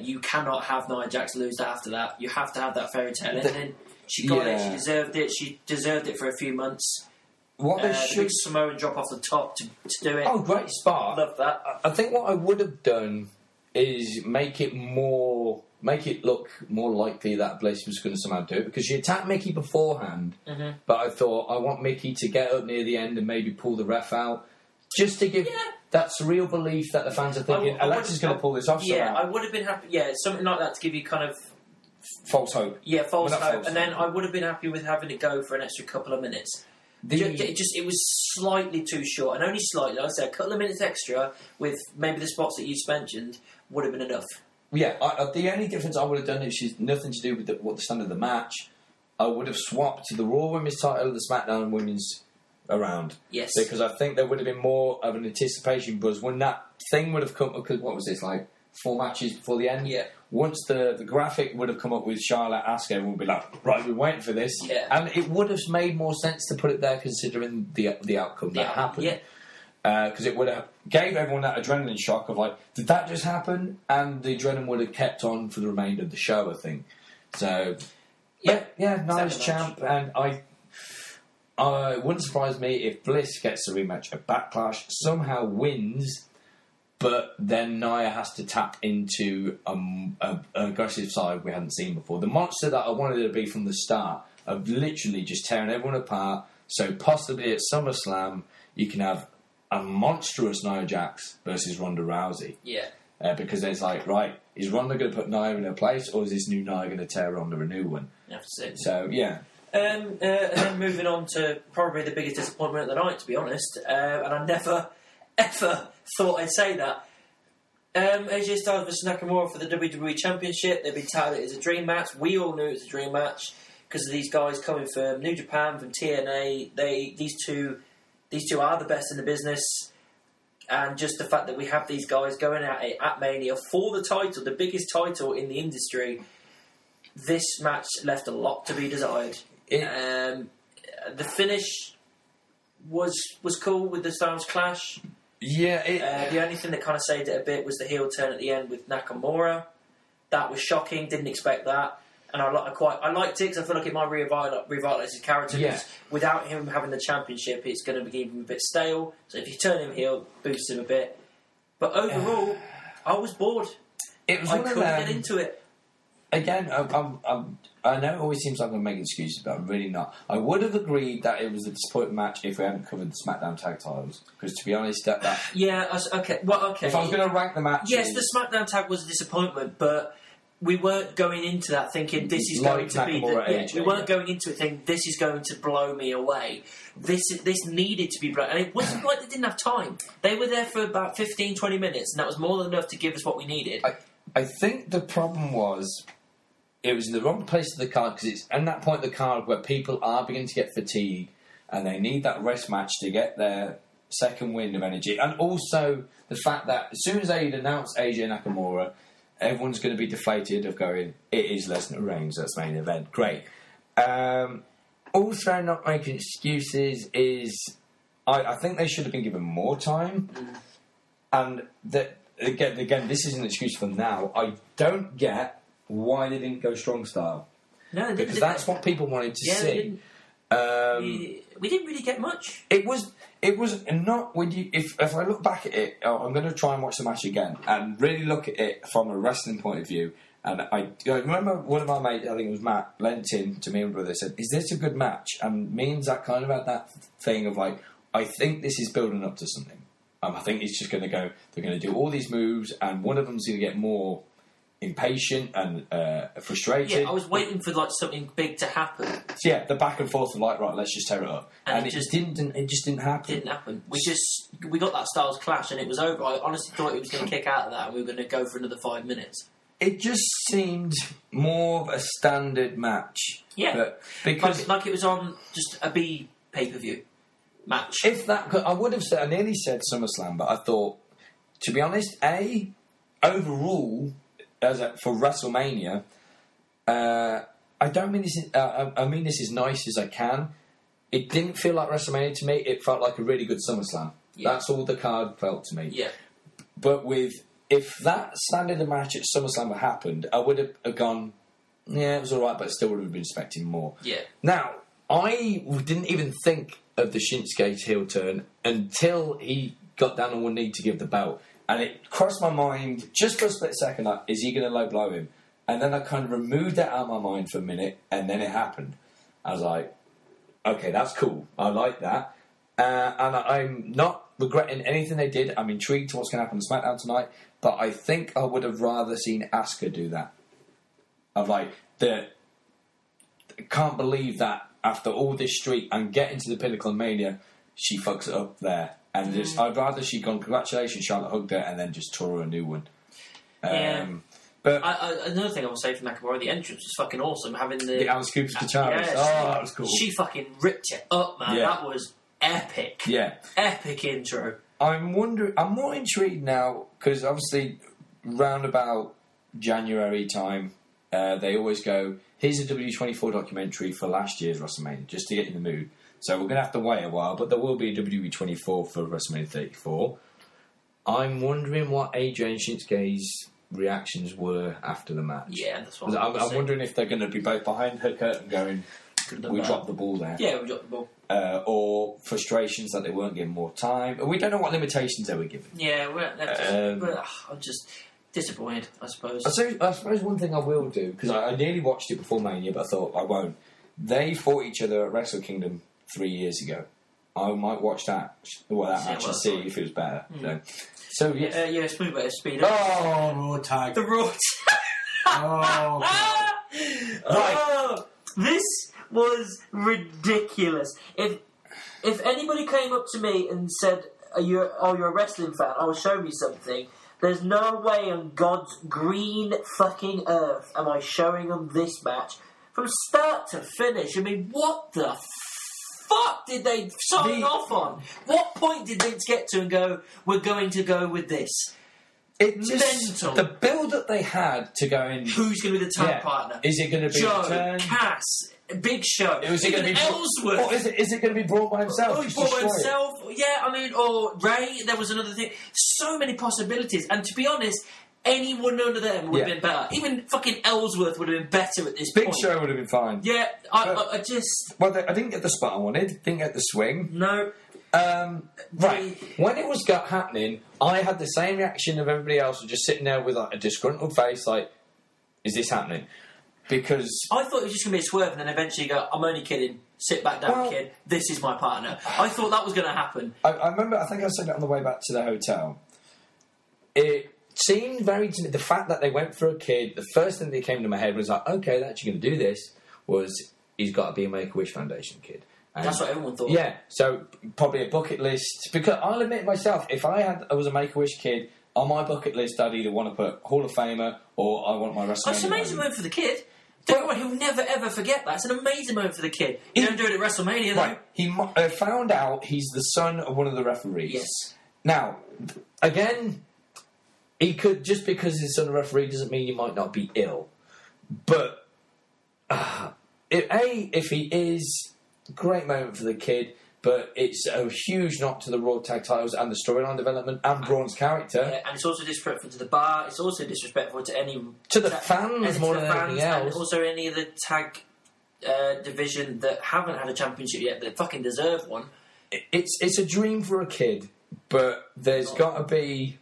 you cannot have Nia Jax lose that after that. You have to have that fairy tale ending. She got it, she deserved it, for a few months. What they should... The big Samoan drop off the top to do it. Oh, great spot. Love that. I think what I would have done is make it look more likely that Bliss was going to somehow do it, because she attacked Mickey beforehand, but I thought, I want Mickey to get up near the end and maybe pull the ref out, just to give that surreal belief that the fans are thinking, Alexa's going to pull this off. Yeah, I would have been happy, something like that to give you kind of... False hope. Yeah, false hope, and then I would have been happy with having it go for an extra couple of minutes. It was slightly too short, and only slightly, I'd say a couple of minutes extra, with maybe the spots that you mentioned, would have been enough. Yeah, the only difference I would have done, is nothing to do with the stand of the match, I would have swapped the Raw Women's title and the SmackDown Women's around. Yes. Because I think there would have been more of an anticipation buzz when that thing would have come, because what was this, like 4 matches before the end? Yeah. Once the graphic would have come up with Charlotte asking, everyone would be like, right, we're waiting for this. Yeah. And it would have made more sense to put it there considering the outcome that happened. Yeah. Because it would have gave everyone that adrenaline shock of like, did that just happen? And the adrenaline would have kept on for the remainder of the show, I think. So, nice champ. And it wouldn't surprise me if Bliss gets a rematch at Backlash, somehow wins, but then Nia has to tap into an aggressive side we hadn't seen before. The monster that I wanted her to be from the start, of literally just tearing everyone apart. So possibly at SummerSlam, you can have a monstrous Nia Jax versus Ronda Rousey. Yeah. because it's like, right, is Rhonda going to put Nia in her place, or is this new Nia going to tear Rhonda a new one? You have to see. So, yeah. And then moving on to probably the biggest disappointment of the night, to be honest, and I never, ever thought I'd say that. AJ Styles vs Nakamura for the WWE Championship. They've been touted it as a dream match. We all knew it was a dream match because of these guys coming from New Japan, from TNA. These two are the best in the business. And just the fact that we have these guys going at it at Mania for the title, the biggest title in the industry, this match left a lot to be desired. The finish was cool with the Styles clash. Yeah. The only thing that kind of saved it a bit was the heel turn at the end with Nakamura. That was shocking. Didn't expect that. And I liked it because I feel like it might revitalise his character. Yeah. Without him having the championship, it's going to be even a bit stale. So if you turn him heel, boost him a bit. But overall, I was bored. I couldn't get into it. Again, I know it always seems like I'm making excuses, but I'm really not. I would have agreed that it was a disappointing match if we hadn't covered the SmackDown tag titles. Because to be honest, that yeah, okay. Well, okay. If I was going to rank the matches, yes, the SmackDown tag was a disappointment, but we weren't going into that thinking this is like going to be. Going into it thinking this is going to blow me away. This needed to be blown, and it wasn't like they didn't have time. They were there for about 15, 20 minutes, and that was more than enough to give us what we needed. I think the problem was, it was in the wrong place of the card, because it's at that point of the card where people are beginning to get fatigued and they need that rest match to get their second wind of energy. And also the fact that as soon as they'd announced AJ Nakamura, everyone's going to be deflated of going, it is Lesnar Reigns, that's main event. Great. Also, not making excuses is, I think they should have been given more time. And that, again, this is an excuse for now. I don't get why they didn't go strong style. No, they didn't. Because that's what people wanted to see. We didn't really get much. It was not when you. If I look back at it, I'm going to try and watch the match again and really look at it from a wrestling point of view. And I remember one of our mates, I think it was Matt, lent in to me and brother said, "Is this a good match?" And me and Zach kind of had that thing of like, I think this is building up to something. I think it's just going to go. They're going to do all these moves, and one of them's going to get more impatient and frustrated. Yeah, I was waiting for like something big to happen. So yeah, the back and forth of like, right, let's just tear it up, and it just didn't happen. Didn't happen. We got that Styles clash, and it was over. I honestly thought it was going to kick out of that, and we were going to go for another 5 minutes. It just seemed more of a standard match. Yeah, but because like it was on just a B pay-per-view match. If that, I would have said. I nearly said SummerSlam, but I thought, to be honest, overall. For WrestleMania, I don't mean this. I mean this as nice as I can. It didn't feel like WrestleMania to me. It felt like a really good SummerSlam. Yeah. That's all the card felt to me. Yeah. But if that standard match at SummerSlam had happened, I would have gone, yeah, it was all right, but still would have been expecting more. Yeah. Now I didn't even think of the Shinsuke heel turn until he got down on one knee to give the belt. And it crossed my mind just for a split second, like, is he going to low blow him? And then I kind of removed that out of my mind for a minute, and then it happened. I was like, okay, that's cool. I like that. And I'm not regretting anything they did. I'm intrigued to what's going to happen on SmackDown tonight, but I think I would have rather seen Asuka do that. Of like, I can't believe that after all this streak and getting to the pinnacle of Mania, she fucks it up there. And I'd rather she'd gone, congratulations, Charlotte hugged her, and then just tore her a new one. Yeah. But another thing I will say from Nakamura, the entrance was fucking awesome. Having the Alice Cooper's guitarist. Yeah, that was cool. She fucking ripped it up, man. Yeah. That was epic. Yeah. Epic intro. I'm more intrigued now, because obviously, round about January time, they always go, here's a W24 documentary for last year's WrestleMania, just to get in the mood. So we're going to have to wait a while, but there will be a WWE 24 for WrestleMania 34. I'm wondering what AJ and Shinsuke's reactions were after the match. Yeah, that's what I'm wondering if they're going to be both behind her curtain going, we dropped the ball there. Yeah, we dropped the ball. Or frustrations that they weren't given more time. We don't know what limitations they were given. Yeah, I'm just disappointed, I suppose. I suppose one thing I will do, because I nearly watched it before Mania, but I thought I won't. They fought each other at Wrestle Kingdom 3 years ago. I might watch that. Well, that match and see if it was better. Mm. So yes, yeah, speed up. Oh, raw tag. The raw tag. Oh, oh, this was ridiculous. If anybody came up to me and said, "You're a wrestling fan," I'll show you something. There's no way on God's green fucking earth am I showing them this match from start to finish. I mean, what the fuck did they sign off on? What point did they get to and go, we're going to go with this? It's mental. The build that they had to go in. Who's going to be the tag partner? Is it going to be Joe, turn? Cass, Big Show? Is it going to be Ellsworth? Or is it going to be brought by himself? Oh, he's brought by himself. Yeah, I mean, or Rey. There was another thing. So many possibilities, and to be honest, anyone under them would have been better. Even fucking Ellsworth would have been better at this point. Big Show would have been fine. Yeah, I just. Well, I didn't get the spot I wanted. Didn't get the swing. No. Right, when it was happening, I had the same reaction of everybody else, just sitting there with like a disgruntled face, like, is this happening? Because I thought it was just going to be a swerve, and then eventually go, I'm only kidding, sit back down, well, kid, this is my partner. I thought that was going to happen. I remember, I think I said it on the way back to the hotel. It seemed very to me, the fact that they went for a kid, the first thing that came to my head was like, okay, they're actually going to do this, was he's got to be a Make-A-Wish Foundation kid. And that's what everyone thought. Yeah, so probably a bucket list. Because I'll admit myself, if I was a Make-A-Wish kid, on my bucket list, I'd either want to put Hall of Famer or I want my WrestleMania. That's an amazing moment for the kid. Don't worry, he'll never ever forget that. It's an amazing moment for the kid. You don't do it at WrestleMania, though. Right. He found out he's the son of one of the referees. Yes. Now, again, he could, just because he's the son of a referee doesn't mean he might not be ill. But, if he is... Great moment for the kid, but it's a huge knock to the Raw tag titles and the storyline development and Braun's character. Yeah, and it's also disrespectful to the bar. It's also disrespectful to any fans more than anything else, and also any of the tag division that haven't had a championship yet that fucking deserve one. It's a dream for a kid, but there's got to be.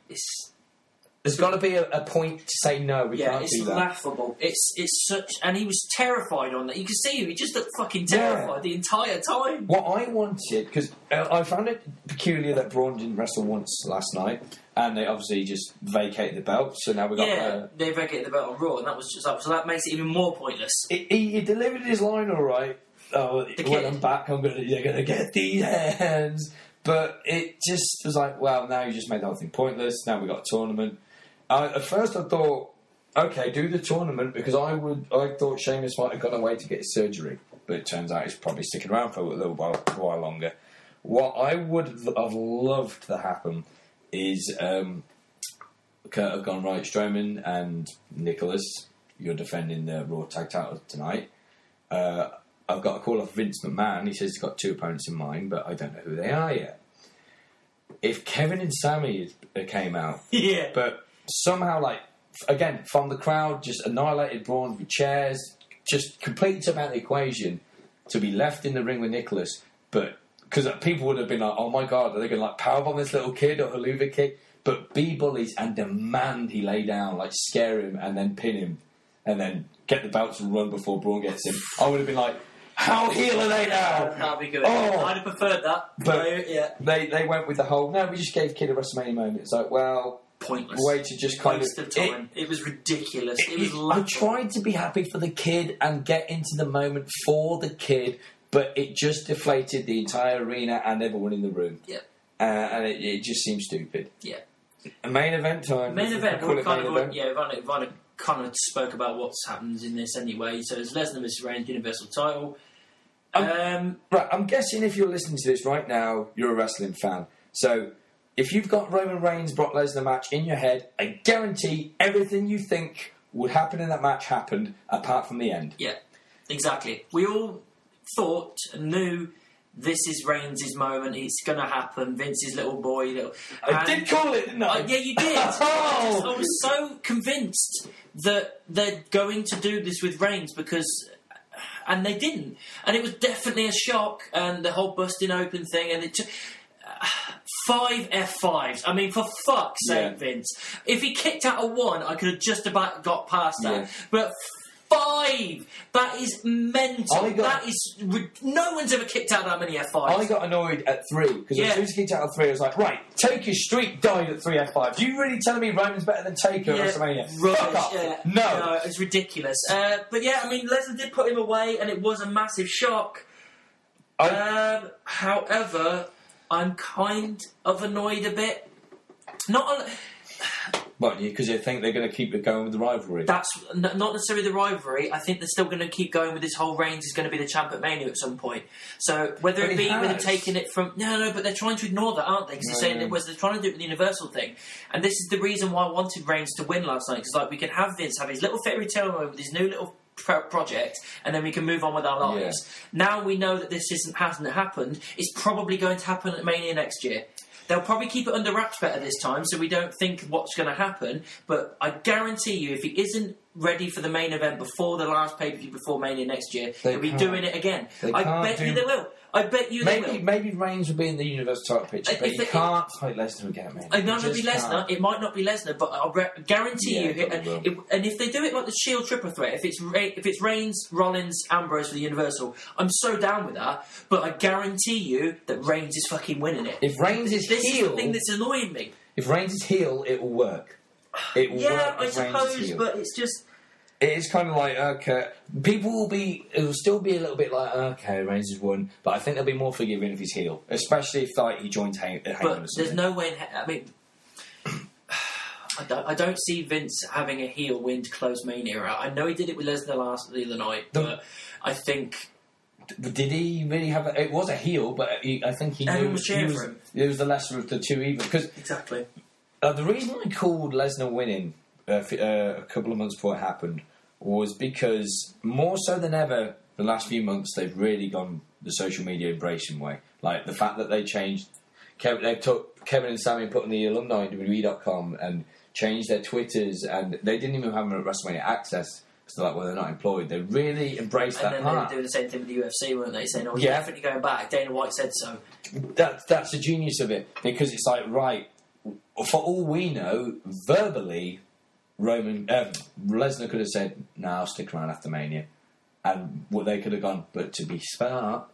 There's got to be a point to say no. We can't do that. Yeah, it's laughable. It's such, and he was terrified on that. You can see him; he just looked fucking terrified the entire time. What I wanted, because I found it peculiar that Braun didn't wrestle once last night, and they obviously just vacated the belt. So now we got they vacated the belt on Raw, and that was just up. So that makes it even more pointless. He delivered his line all right. Oh, when I'm back, you're gonna get these hands. But it just was like, well, now you just made the whole thing pointless. Now we got a tournament. At first I thought, okay, do the tournament, because I thought Sheamus might have gone away to get his surgery, but it turns out he's probably sticking around for a little while longer. What I would have loved to happen is Kurt have gone, right, Strowman and Nicholas, you're defending the Raw tag title tonight. I've got a call off Vince McMahon. He says he's got two opponents in mind, but I don't know who they are yet. If Kevin and Sammy came out, but somehow, like, again, from the crowd, just annihilated Braun with chairs, just completely took out the equation to be left in the ring with Nicholas. But because people would have been like, oh my God, are they going to like powerbomb this little kid or Haluva kick? But be bullies and demand he lay down, like scare him and then pin him and then get the belts and run before Braun gets him. I would have been like, how heel are they now? That'd be good. Oh. I'd have preferred that. But they went with the whole, no, we just gave kid a WrestleMania moment. It's like, well... Pointless. Way to just kind waste of time. It was ridiculous. It was. I tried to be happy for the kid and get into the moment for the kid, but it just deflated the entire arena and everyone in the room. Yeah, and it just seemed stupid. Yeah. Main event time. Main event. Ivana kind of spoke about what's happened in this anyway. So it's Lesnar vs Reigns Universal Title. Right. I'm guessing if you're listening to this right now, you're a wrestling fan. So. If you've got Roman Reigns, Brock Lesnar match in your head, I guarantee everything you think would happen in that match happened, apart from the end. Yeah, exactly. We all thought and knew this is Reigns' moment, it's going to happen, Vince's little boy. I did call it, didn't I? Yeah, you did. I was so convinced that they're going to do this with Reigns because... And they didn't. And it was definitely a shock, and the whole busting open thing, and it took... 5 F5s. I mean, for fuck's sake, Vince. If he kicked out a 1, I could have just about got past that. But F5! That is mental. That is... No one's ever kicked out that many F5s. I got annoyed at 3, because as soon as he kicked out at 3, I was like, right, Taker's streak died at 3 F5. Do you really telling me Roman's better than Taker at WrestleMania? Right, fuck off. No, it's ridiculous. But yeah, I mean, Lesnar did put him away, and it was a massive shock. However, I'm kind of annoyed a bit. Not... Won't you? Because you think they're going to keep it going with the rivalry. That's not necessarily the rivalry. I think they're still going to keep going with this whole Reigns is going to be the champ at Mania at some point. So whether it be whether taking it from no, but they're trying to ignore that, aren't they? Because they're saying that they're trying to do it with the Universal thing, and this is the reason why I wanted Reigns to win last night. Because like we could have Vince have his little fairy tale moment with his new little project, and then we can move on with our lives. Yeah. Now we know that this hasn't happened. It's probably going to happen at Mania next year. They'll probably keep it under wraps better this time, so we don't think what's going to happen. But I guarantee you, if he isn't ready for the main event before the last pay-per-view before Mania next year, they'll be doing it again. I bet you they will. I bet you they will. Maybe Reigns will be in the Universal title picture, but you can't fight Lesnar again, man. It might not be Lesnar. It might not be Lesnar, but I guarantee you. And if they do it like the Shield triple threat, if it's Reigns, Rollins, Ambrose for the Universal, I'm so down with that. But I guarantee you that Reigns is fucking winning it. If Reigns is heel, this is the thing that's annoying me. If Reigns is heel, it will work. It will work. Yeah, I suppose, but it's just. It is kind of like, okay, people will be, it will still be a little bit like, okay, Reigns has won, but I think they'll be more forgiving if he's heel, especially if like he joins Heyman or something. But there's no way, I mean, I don't see Vince having a heel win to close Mania out. I know he did it with Lesnar the other night, but I think... Did he really have a... It was a heel, but I think he knew it was the lesser of the two evils. Exactly. The reason I called Lesnar winning a couple of months before it happened was because more so than ever the last few months they've really gone the social media embracing way, like the fact that they changed Kevin and Sammy put on the alumni WWE.com and changed their Twitters, and they didn't even have WrestleMania access because they're like, well, they're not employed. They really embraced that part. And then they were doing the same thing with the UFC, weren't they, saying, oh, you're definitely going back, Dana White said so. That's the genius of it, because it's like, right, for all we know, verbally Lesnar could have said, "Nah, I'll stick around after Mania," and what they could have gone. But to be smart,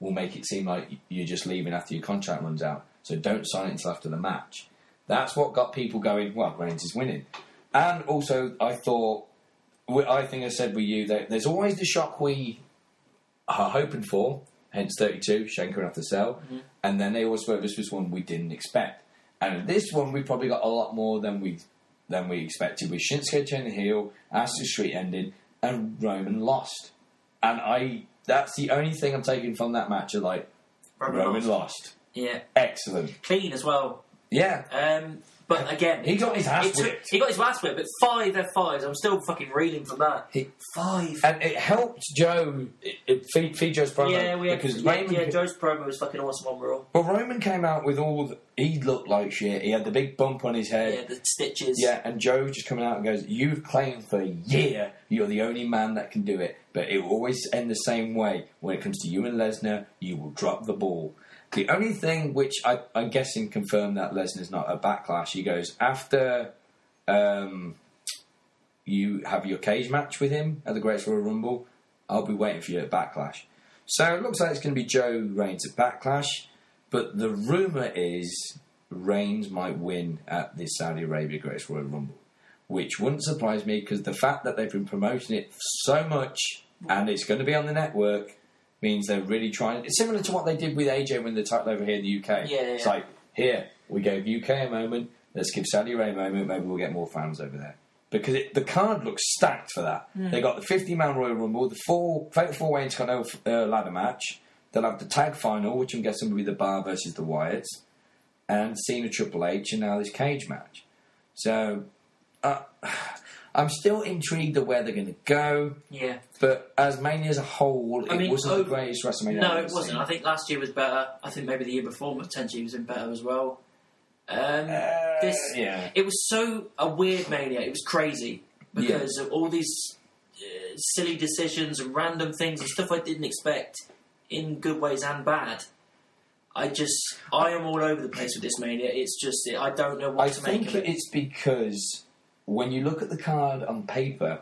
we'll make it seem like you're just leaving after your contract runs out. So don't sign it until after the match. That's what got people going. Well, Reigns is winning, and also I think I said with you that there's always the shock we are hoping for. Hence 32, Schenker and After Cell, and then they always spoke. This was one we didn't expect, and this one we probably got a lot more than we expected, with Shinsuke turning heel, Ashley Street ending, and Roman lost. And that's the only thing I'm taking from that match, are like, Roman lost. Yeah. Excellent. Clean as well. Yeah. But again... He got his ass whipped. He got his ass whipped, but 5 F5s, I'm still fucking reeling from that. 5. And it helped Joe, feed Joe's promo. Joe's promo was fucking awesome on Raw. Well, Roman came out with he looked like shit. He had the big bump on his head. Yeah, the stitches. Yeah, and Joe just coming out and goes, you've claimed for a year you're the only man that can do it, but it will always end the same way. When it comes to you and Lesnar, you will drop the ball. The only thing which I'm guessing confirmed that Lesnar's not a backlash, he goes, after you have your cage match with him at the Great Royal Rumble, I'll be waiting for you at Backlash. So it looks like it's going to be Joe Reigns at Backlash, but the rumour is Reigns might win at the Saudi Arabia Great Royal Rumble, which wouldn't surprise me because the fact that they've been promoting it so much and it's going to be on the network... means they're really trying... It's similar to what they did with AJ when the title over here in the UK. Yeah, it's like, here, we gave UK a moment, let's give Saudi Arabia a moment, maybe we'll get more fans over there. Because the card looks stacked for that. Mm. They got the 50-man Royal Rumble, the four-way Intercontinental ladder match, they'll have the tag final, which I'm guessing will be the Bar versus the Wyatts, and Cena Triple H, and now this cage match. So... I'm still intrigued at where they're going to go. Yeah. But as Mania as a whole, it wasn't the greatest WrestleMania. No, it wasn't. I think last year was better. I think maybe the year before, potentially, was better as well. It was so a weird Mania. It was crazy because of all these silly decisions and random things and stuff I didn't expect in good ways and bad. I am all over the place with this Mania. It's just, I don't know what to make of it. I think it's because... When you look at the card on paper,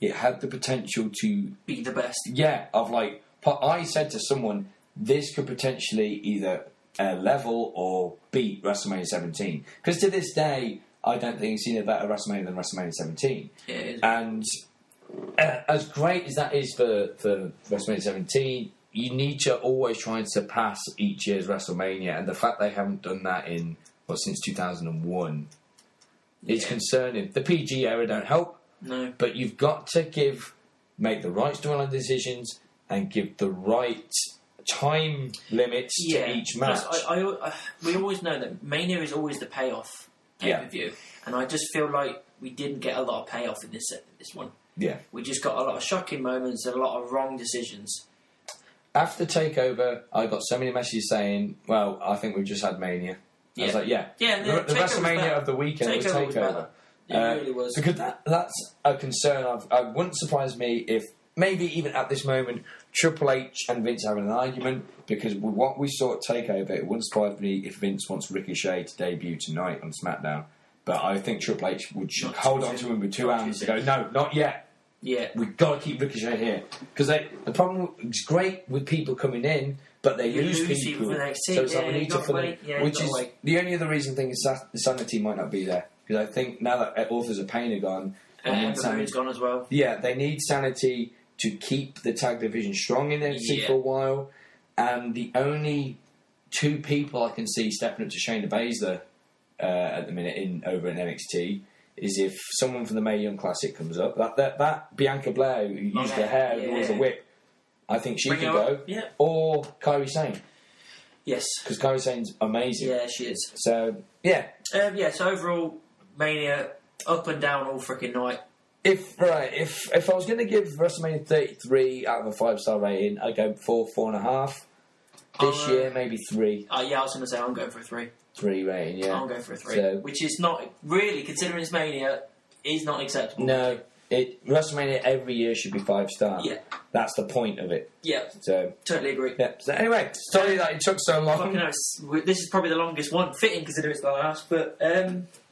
it had the potential to be the best. Yeah, of like, I said to someone, this could potentially either level or beat WrestleMania 17. Because to this day, I don't think you've seen a better WrestleMania than WrestleMania 17. Yeah, it is. And as great as that is for WrestleMania 17, you need to always try and surpass each year's WrestleMania. And the fact they haven't done that in, well, since 2001, it's concerning. The PG era don't help. No. But you've got to make the right storyline decisions and give the right time limits to each match. We always know that Mania is always the payoff pay-per-view. And I just feel like we didn't get a lot of payoff in this one. Yeah. We just got a lot of shocking moments and a lot of wrong decisions. After TakeOver, I got so many messages saying, well, I think we've just had Mania. Yeah. I was like, the WrestleMania of the weekend was TakeOver. It really was. Because that's a concern. It wouldn't surprise me if, maybe even at this moment, Triple H and Vince having an argument, because what we saw at TakeOver, it wouldn't surprise me if Vince wants Ricochet to debut tonight on SmackDown. But I think Triple H should hold on to him with two hands to go, no, not yet. Yeah, we've got to keep Ricochet here. Because the problem is great with people coming in, but they lose people. So it's like we need to fill in. Which is the only other reason is that the sanity might not be there. Because I think now that Authors of Pain are gone... And Sanitary's gone as well. Yeah, they need sanity to keep the tag division strong in NXT for a while. And the only two people I can see stepping up to Shayna Baszler at the minute over in NXT is if someone from the Mae Young Classic comes up. That Bianca Blair, who used her hair and always a whip, I think she could go. Yeah. Or Kairi Sane. Yes. Because Kairi Sane's amazing. Yeah, she is. So, yeah. So overall, Mania, up and down all freaking night. If I was going to give WrestleMania 33 out of a 5-star rating, I'd go 4.5. This year, maybe 3. I was going to say I'm going for a 3. 3 rating, yeah. I'm going for a 3. So, which is not, really, considering it's Mania, is not acceptable. No, WrestleMania every year should be 5-star. Yeah. That's the point of it. Yeah, so totally agree. Yeah. So anyway, sorry that it took so long. Fucking hell, this is probably the longest one, fitting considering it's the last, but...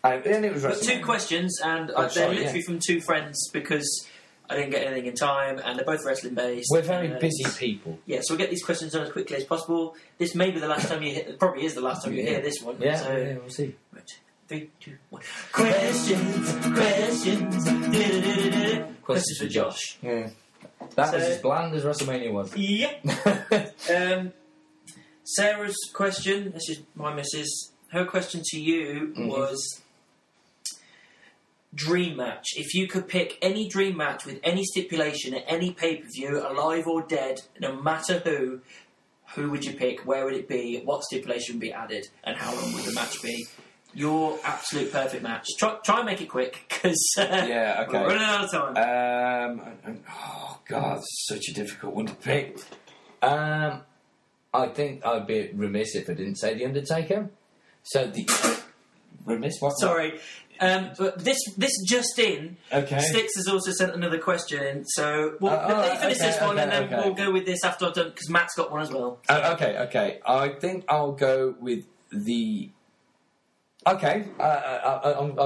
But 2 questions, and they're literally from 2 friends because I didn't get anything in time, and they're both wrestling based. We're very busy people. Yeah, so we'll get these questions done as quickly as possible. This may be the last time you hear. Probably is the last time you hear this one. Yeah, so we'll see. Right, 3, 2, 1. Questions for Josh. Yeah, that was as bland as WrestleMania was. Yep. Sarah's question. This is my missus. Her question to you was. Dream match. If you could pick any dream match with any stipulation at any pay-per-view, alive or dead, no matter who would you pick? Where would it be? What stipulation would be added? And how long would the match be? Your absolute perfect match. Try and make it quick, because we're running out of time. Oh, God, such a difficult one to pick. I think I'd be remiss if I didn't say The Undertaker. So the... remiss? What's Sorry. That? But this just in, Sticks has also sent another question in, so we'll finish this one and then we'll go with this after I've done, because Matt's got one as well. I think I'll go with the... I'm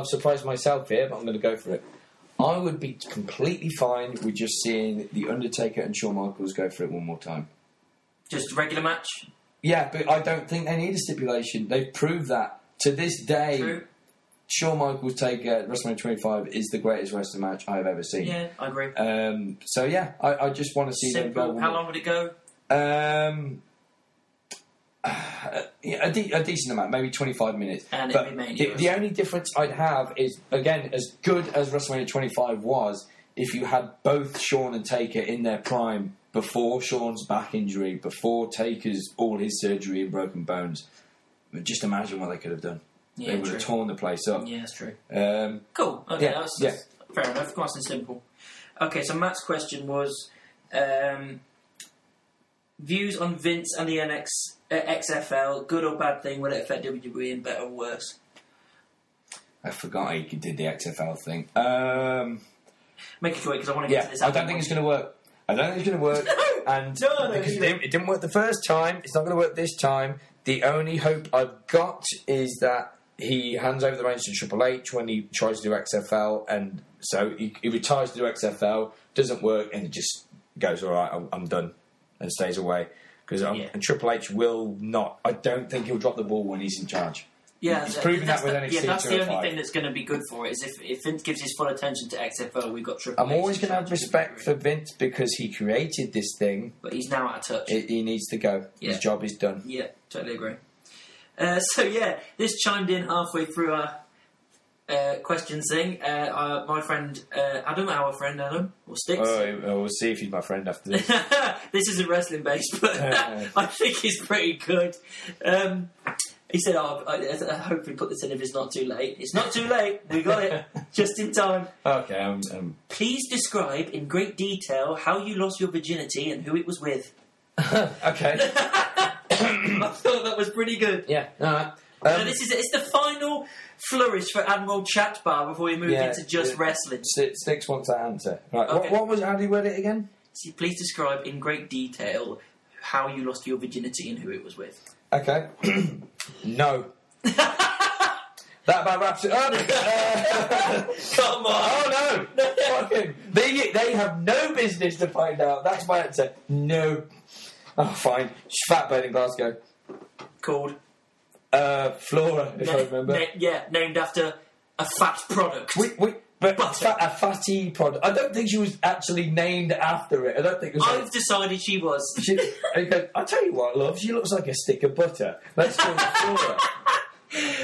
surprised myself here, but I'm going to go for it. I would be completely fine with just seeing The Undertaker and Shawn Michaels go for it one more time. Just a regular match? Yeah, but I don't think they need a stipulation. They've proved that. To this day... True. Shawn Michaels Taker WrestleMania 25 is the greatest wrestling match I've ever seen. Yeah, I agree. I just want to see them go. How long would it go? A decent amount, maybe 25 minutes. And it'd be Mania. The only difference I'd have is, again, as good as WrestleMania 25 was, if you had both Shawn and Taker in their prime before Shawn's back injury, before Taker's all his surgery and broken bones, just imagine what they could have done. Yeah, they would have torn the place up. Yeah, that's true. Cool. Okay, that's fair enough. Nice and simple. Okay, so Matt's question was views on Vince and the XFL, good or bad thing, will it affect WWE in better or worse? I forgot he did the XFL thing. Make it quick because I want to get to this. I don't think it's going to work. It didn't work the first time. It's not going to work this time. The only hope I've got is that he hands over the reins to Triple H when he tries to do XFL, and so he retires to do XFL, doesn't work, and he just goes, all right, I'm done, and stays away. Because and Triple H will not, I don't think he'll drop the ball when he's in charge. Yeah, he's proven that with NXT. Yeah, that's the only thing that's going to be good for it, is if Vince gives his full attention to XFL, we've got Triple H. I'm always going to have respect for Vince because he created this thing. But he's now out of touch. He needs to go. Yeah. His job is done. Yeah, totally agree. So, yeah, this chimed in halfway through our question thing. My friend Adam, or Sticks. Oh, we'll see if he's my friend after this. This isn't wrestling-based, but I think he's pretty good. He said, I hope we put this in if it's not too late. It's not too late. We got it. Just in time. Okay. Please describe in great detail how you lost your virginity and who it was with. Okay. I thought that was pretty good. Yeah. All right. So it's the final flourish for Admiral Chatbar before we move into just wrestling. Sticks wants that answer. Right. Okay. What was, how do you word it again? See, please describe in great detail how you lost your virginity and who it was with. Okay. No. That about wraps it up. Come on. Oh, no. Fuck him. They have no business to find out. That's my answer. No. Oh, fine. Fatbird in Glasgow. Called? Flora, if I remember. Named after a fat product. A fatty product. I don't think she was actually named after it. I don't think it was. I've decided she was. I tell you what, love, she looks like a stick of butter. Let's go with Flora.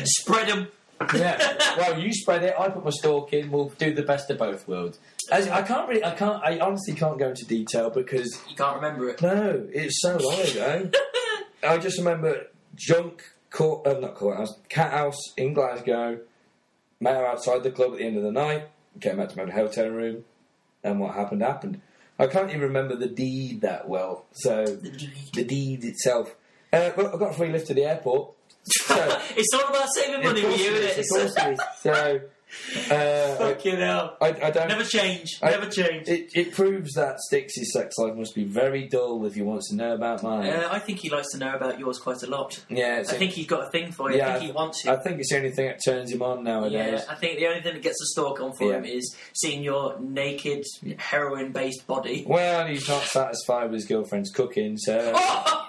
Spread them. Yeah. Well, you spread it. I put my stalk in. We'll do the best of both worlds. I honestly can't go into detail because you can't remember it. No, it's so long ago. I just remember Cat House in Glasgow. Met her outside the club at the end of the night. Came out to my hotel room, and what happened. I can't even remember the deed that well. So the deed itself. Well, I got a free lift to the airport. So, it's all about saving money for you, isn't it? So fucking hell. I don't. Never change. It proves that Stix's sex life must be very dull if he wants to know about mine. I think he likes to know about yours quite a lot. Yeah, I think he's got a thing for you. Yeah, I think he wants you. I think it's the only thing that turns him on nowadays. Yeah, I think the only thing that gets a stalk on for him is seeing your naked heroin-based body. Well, he's not satisfied with his girlfriend's cooking, so. Oh!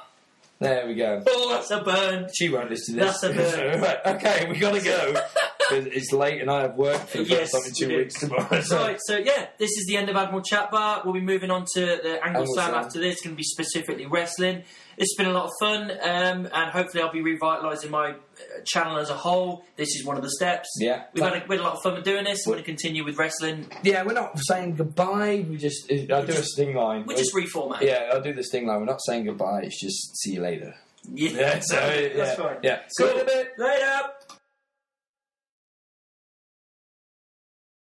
There we go. Oh, that's a burn. She won't listen to this. That's a burn. Right, okay, we got to go. It's late and I have work for something 2 weeks tomorrow. So. Right, so yeah, this is the end of Admiral Chatbar. We'll be moving on to the Angle Slam after this. It's going to be specifically wrestling. It's been a lot of fun, and hopefully I'll be revitalising my channel as a whole. This is one of the steps. Yeah. We had a lot of fun doing this. We're going to continue with wrestling. Yeah, we're not saying goodbye. I'll do a sting line. We're just reformatting. Yeah, I'll do the sting line. We're not saying goodbye. It's just see you later. Yeah, so that's fine. Yeah. Cool. See you in a bit. Later.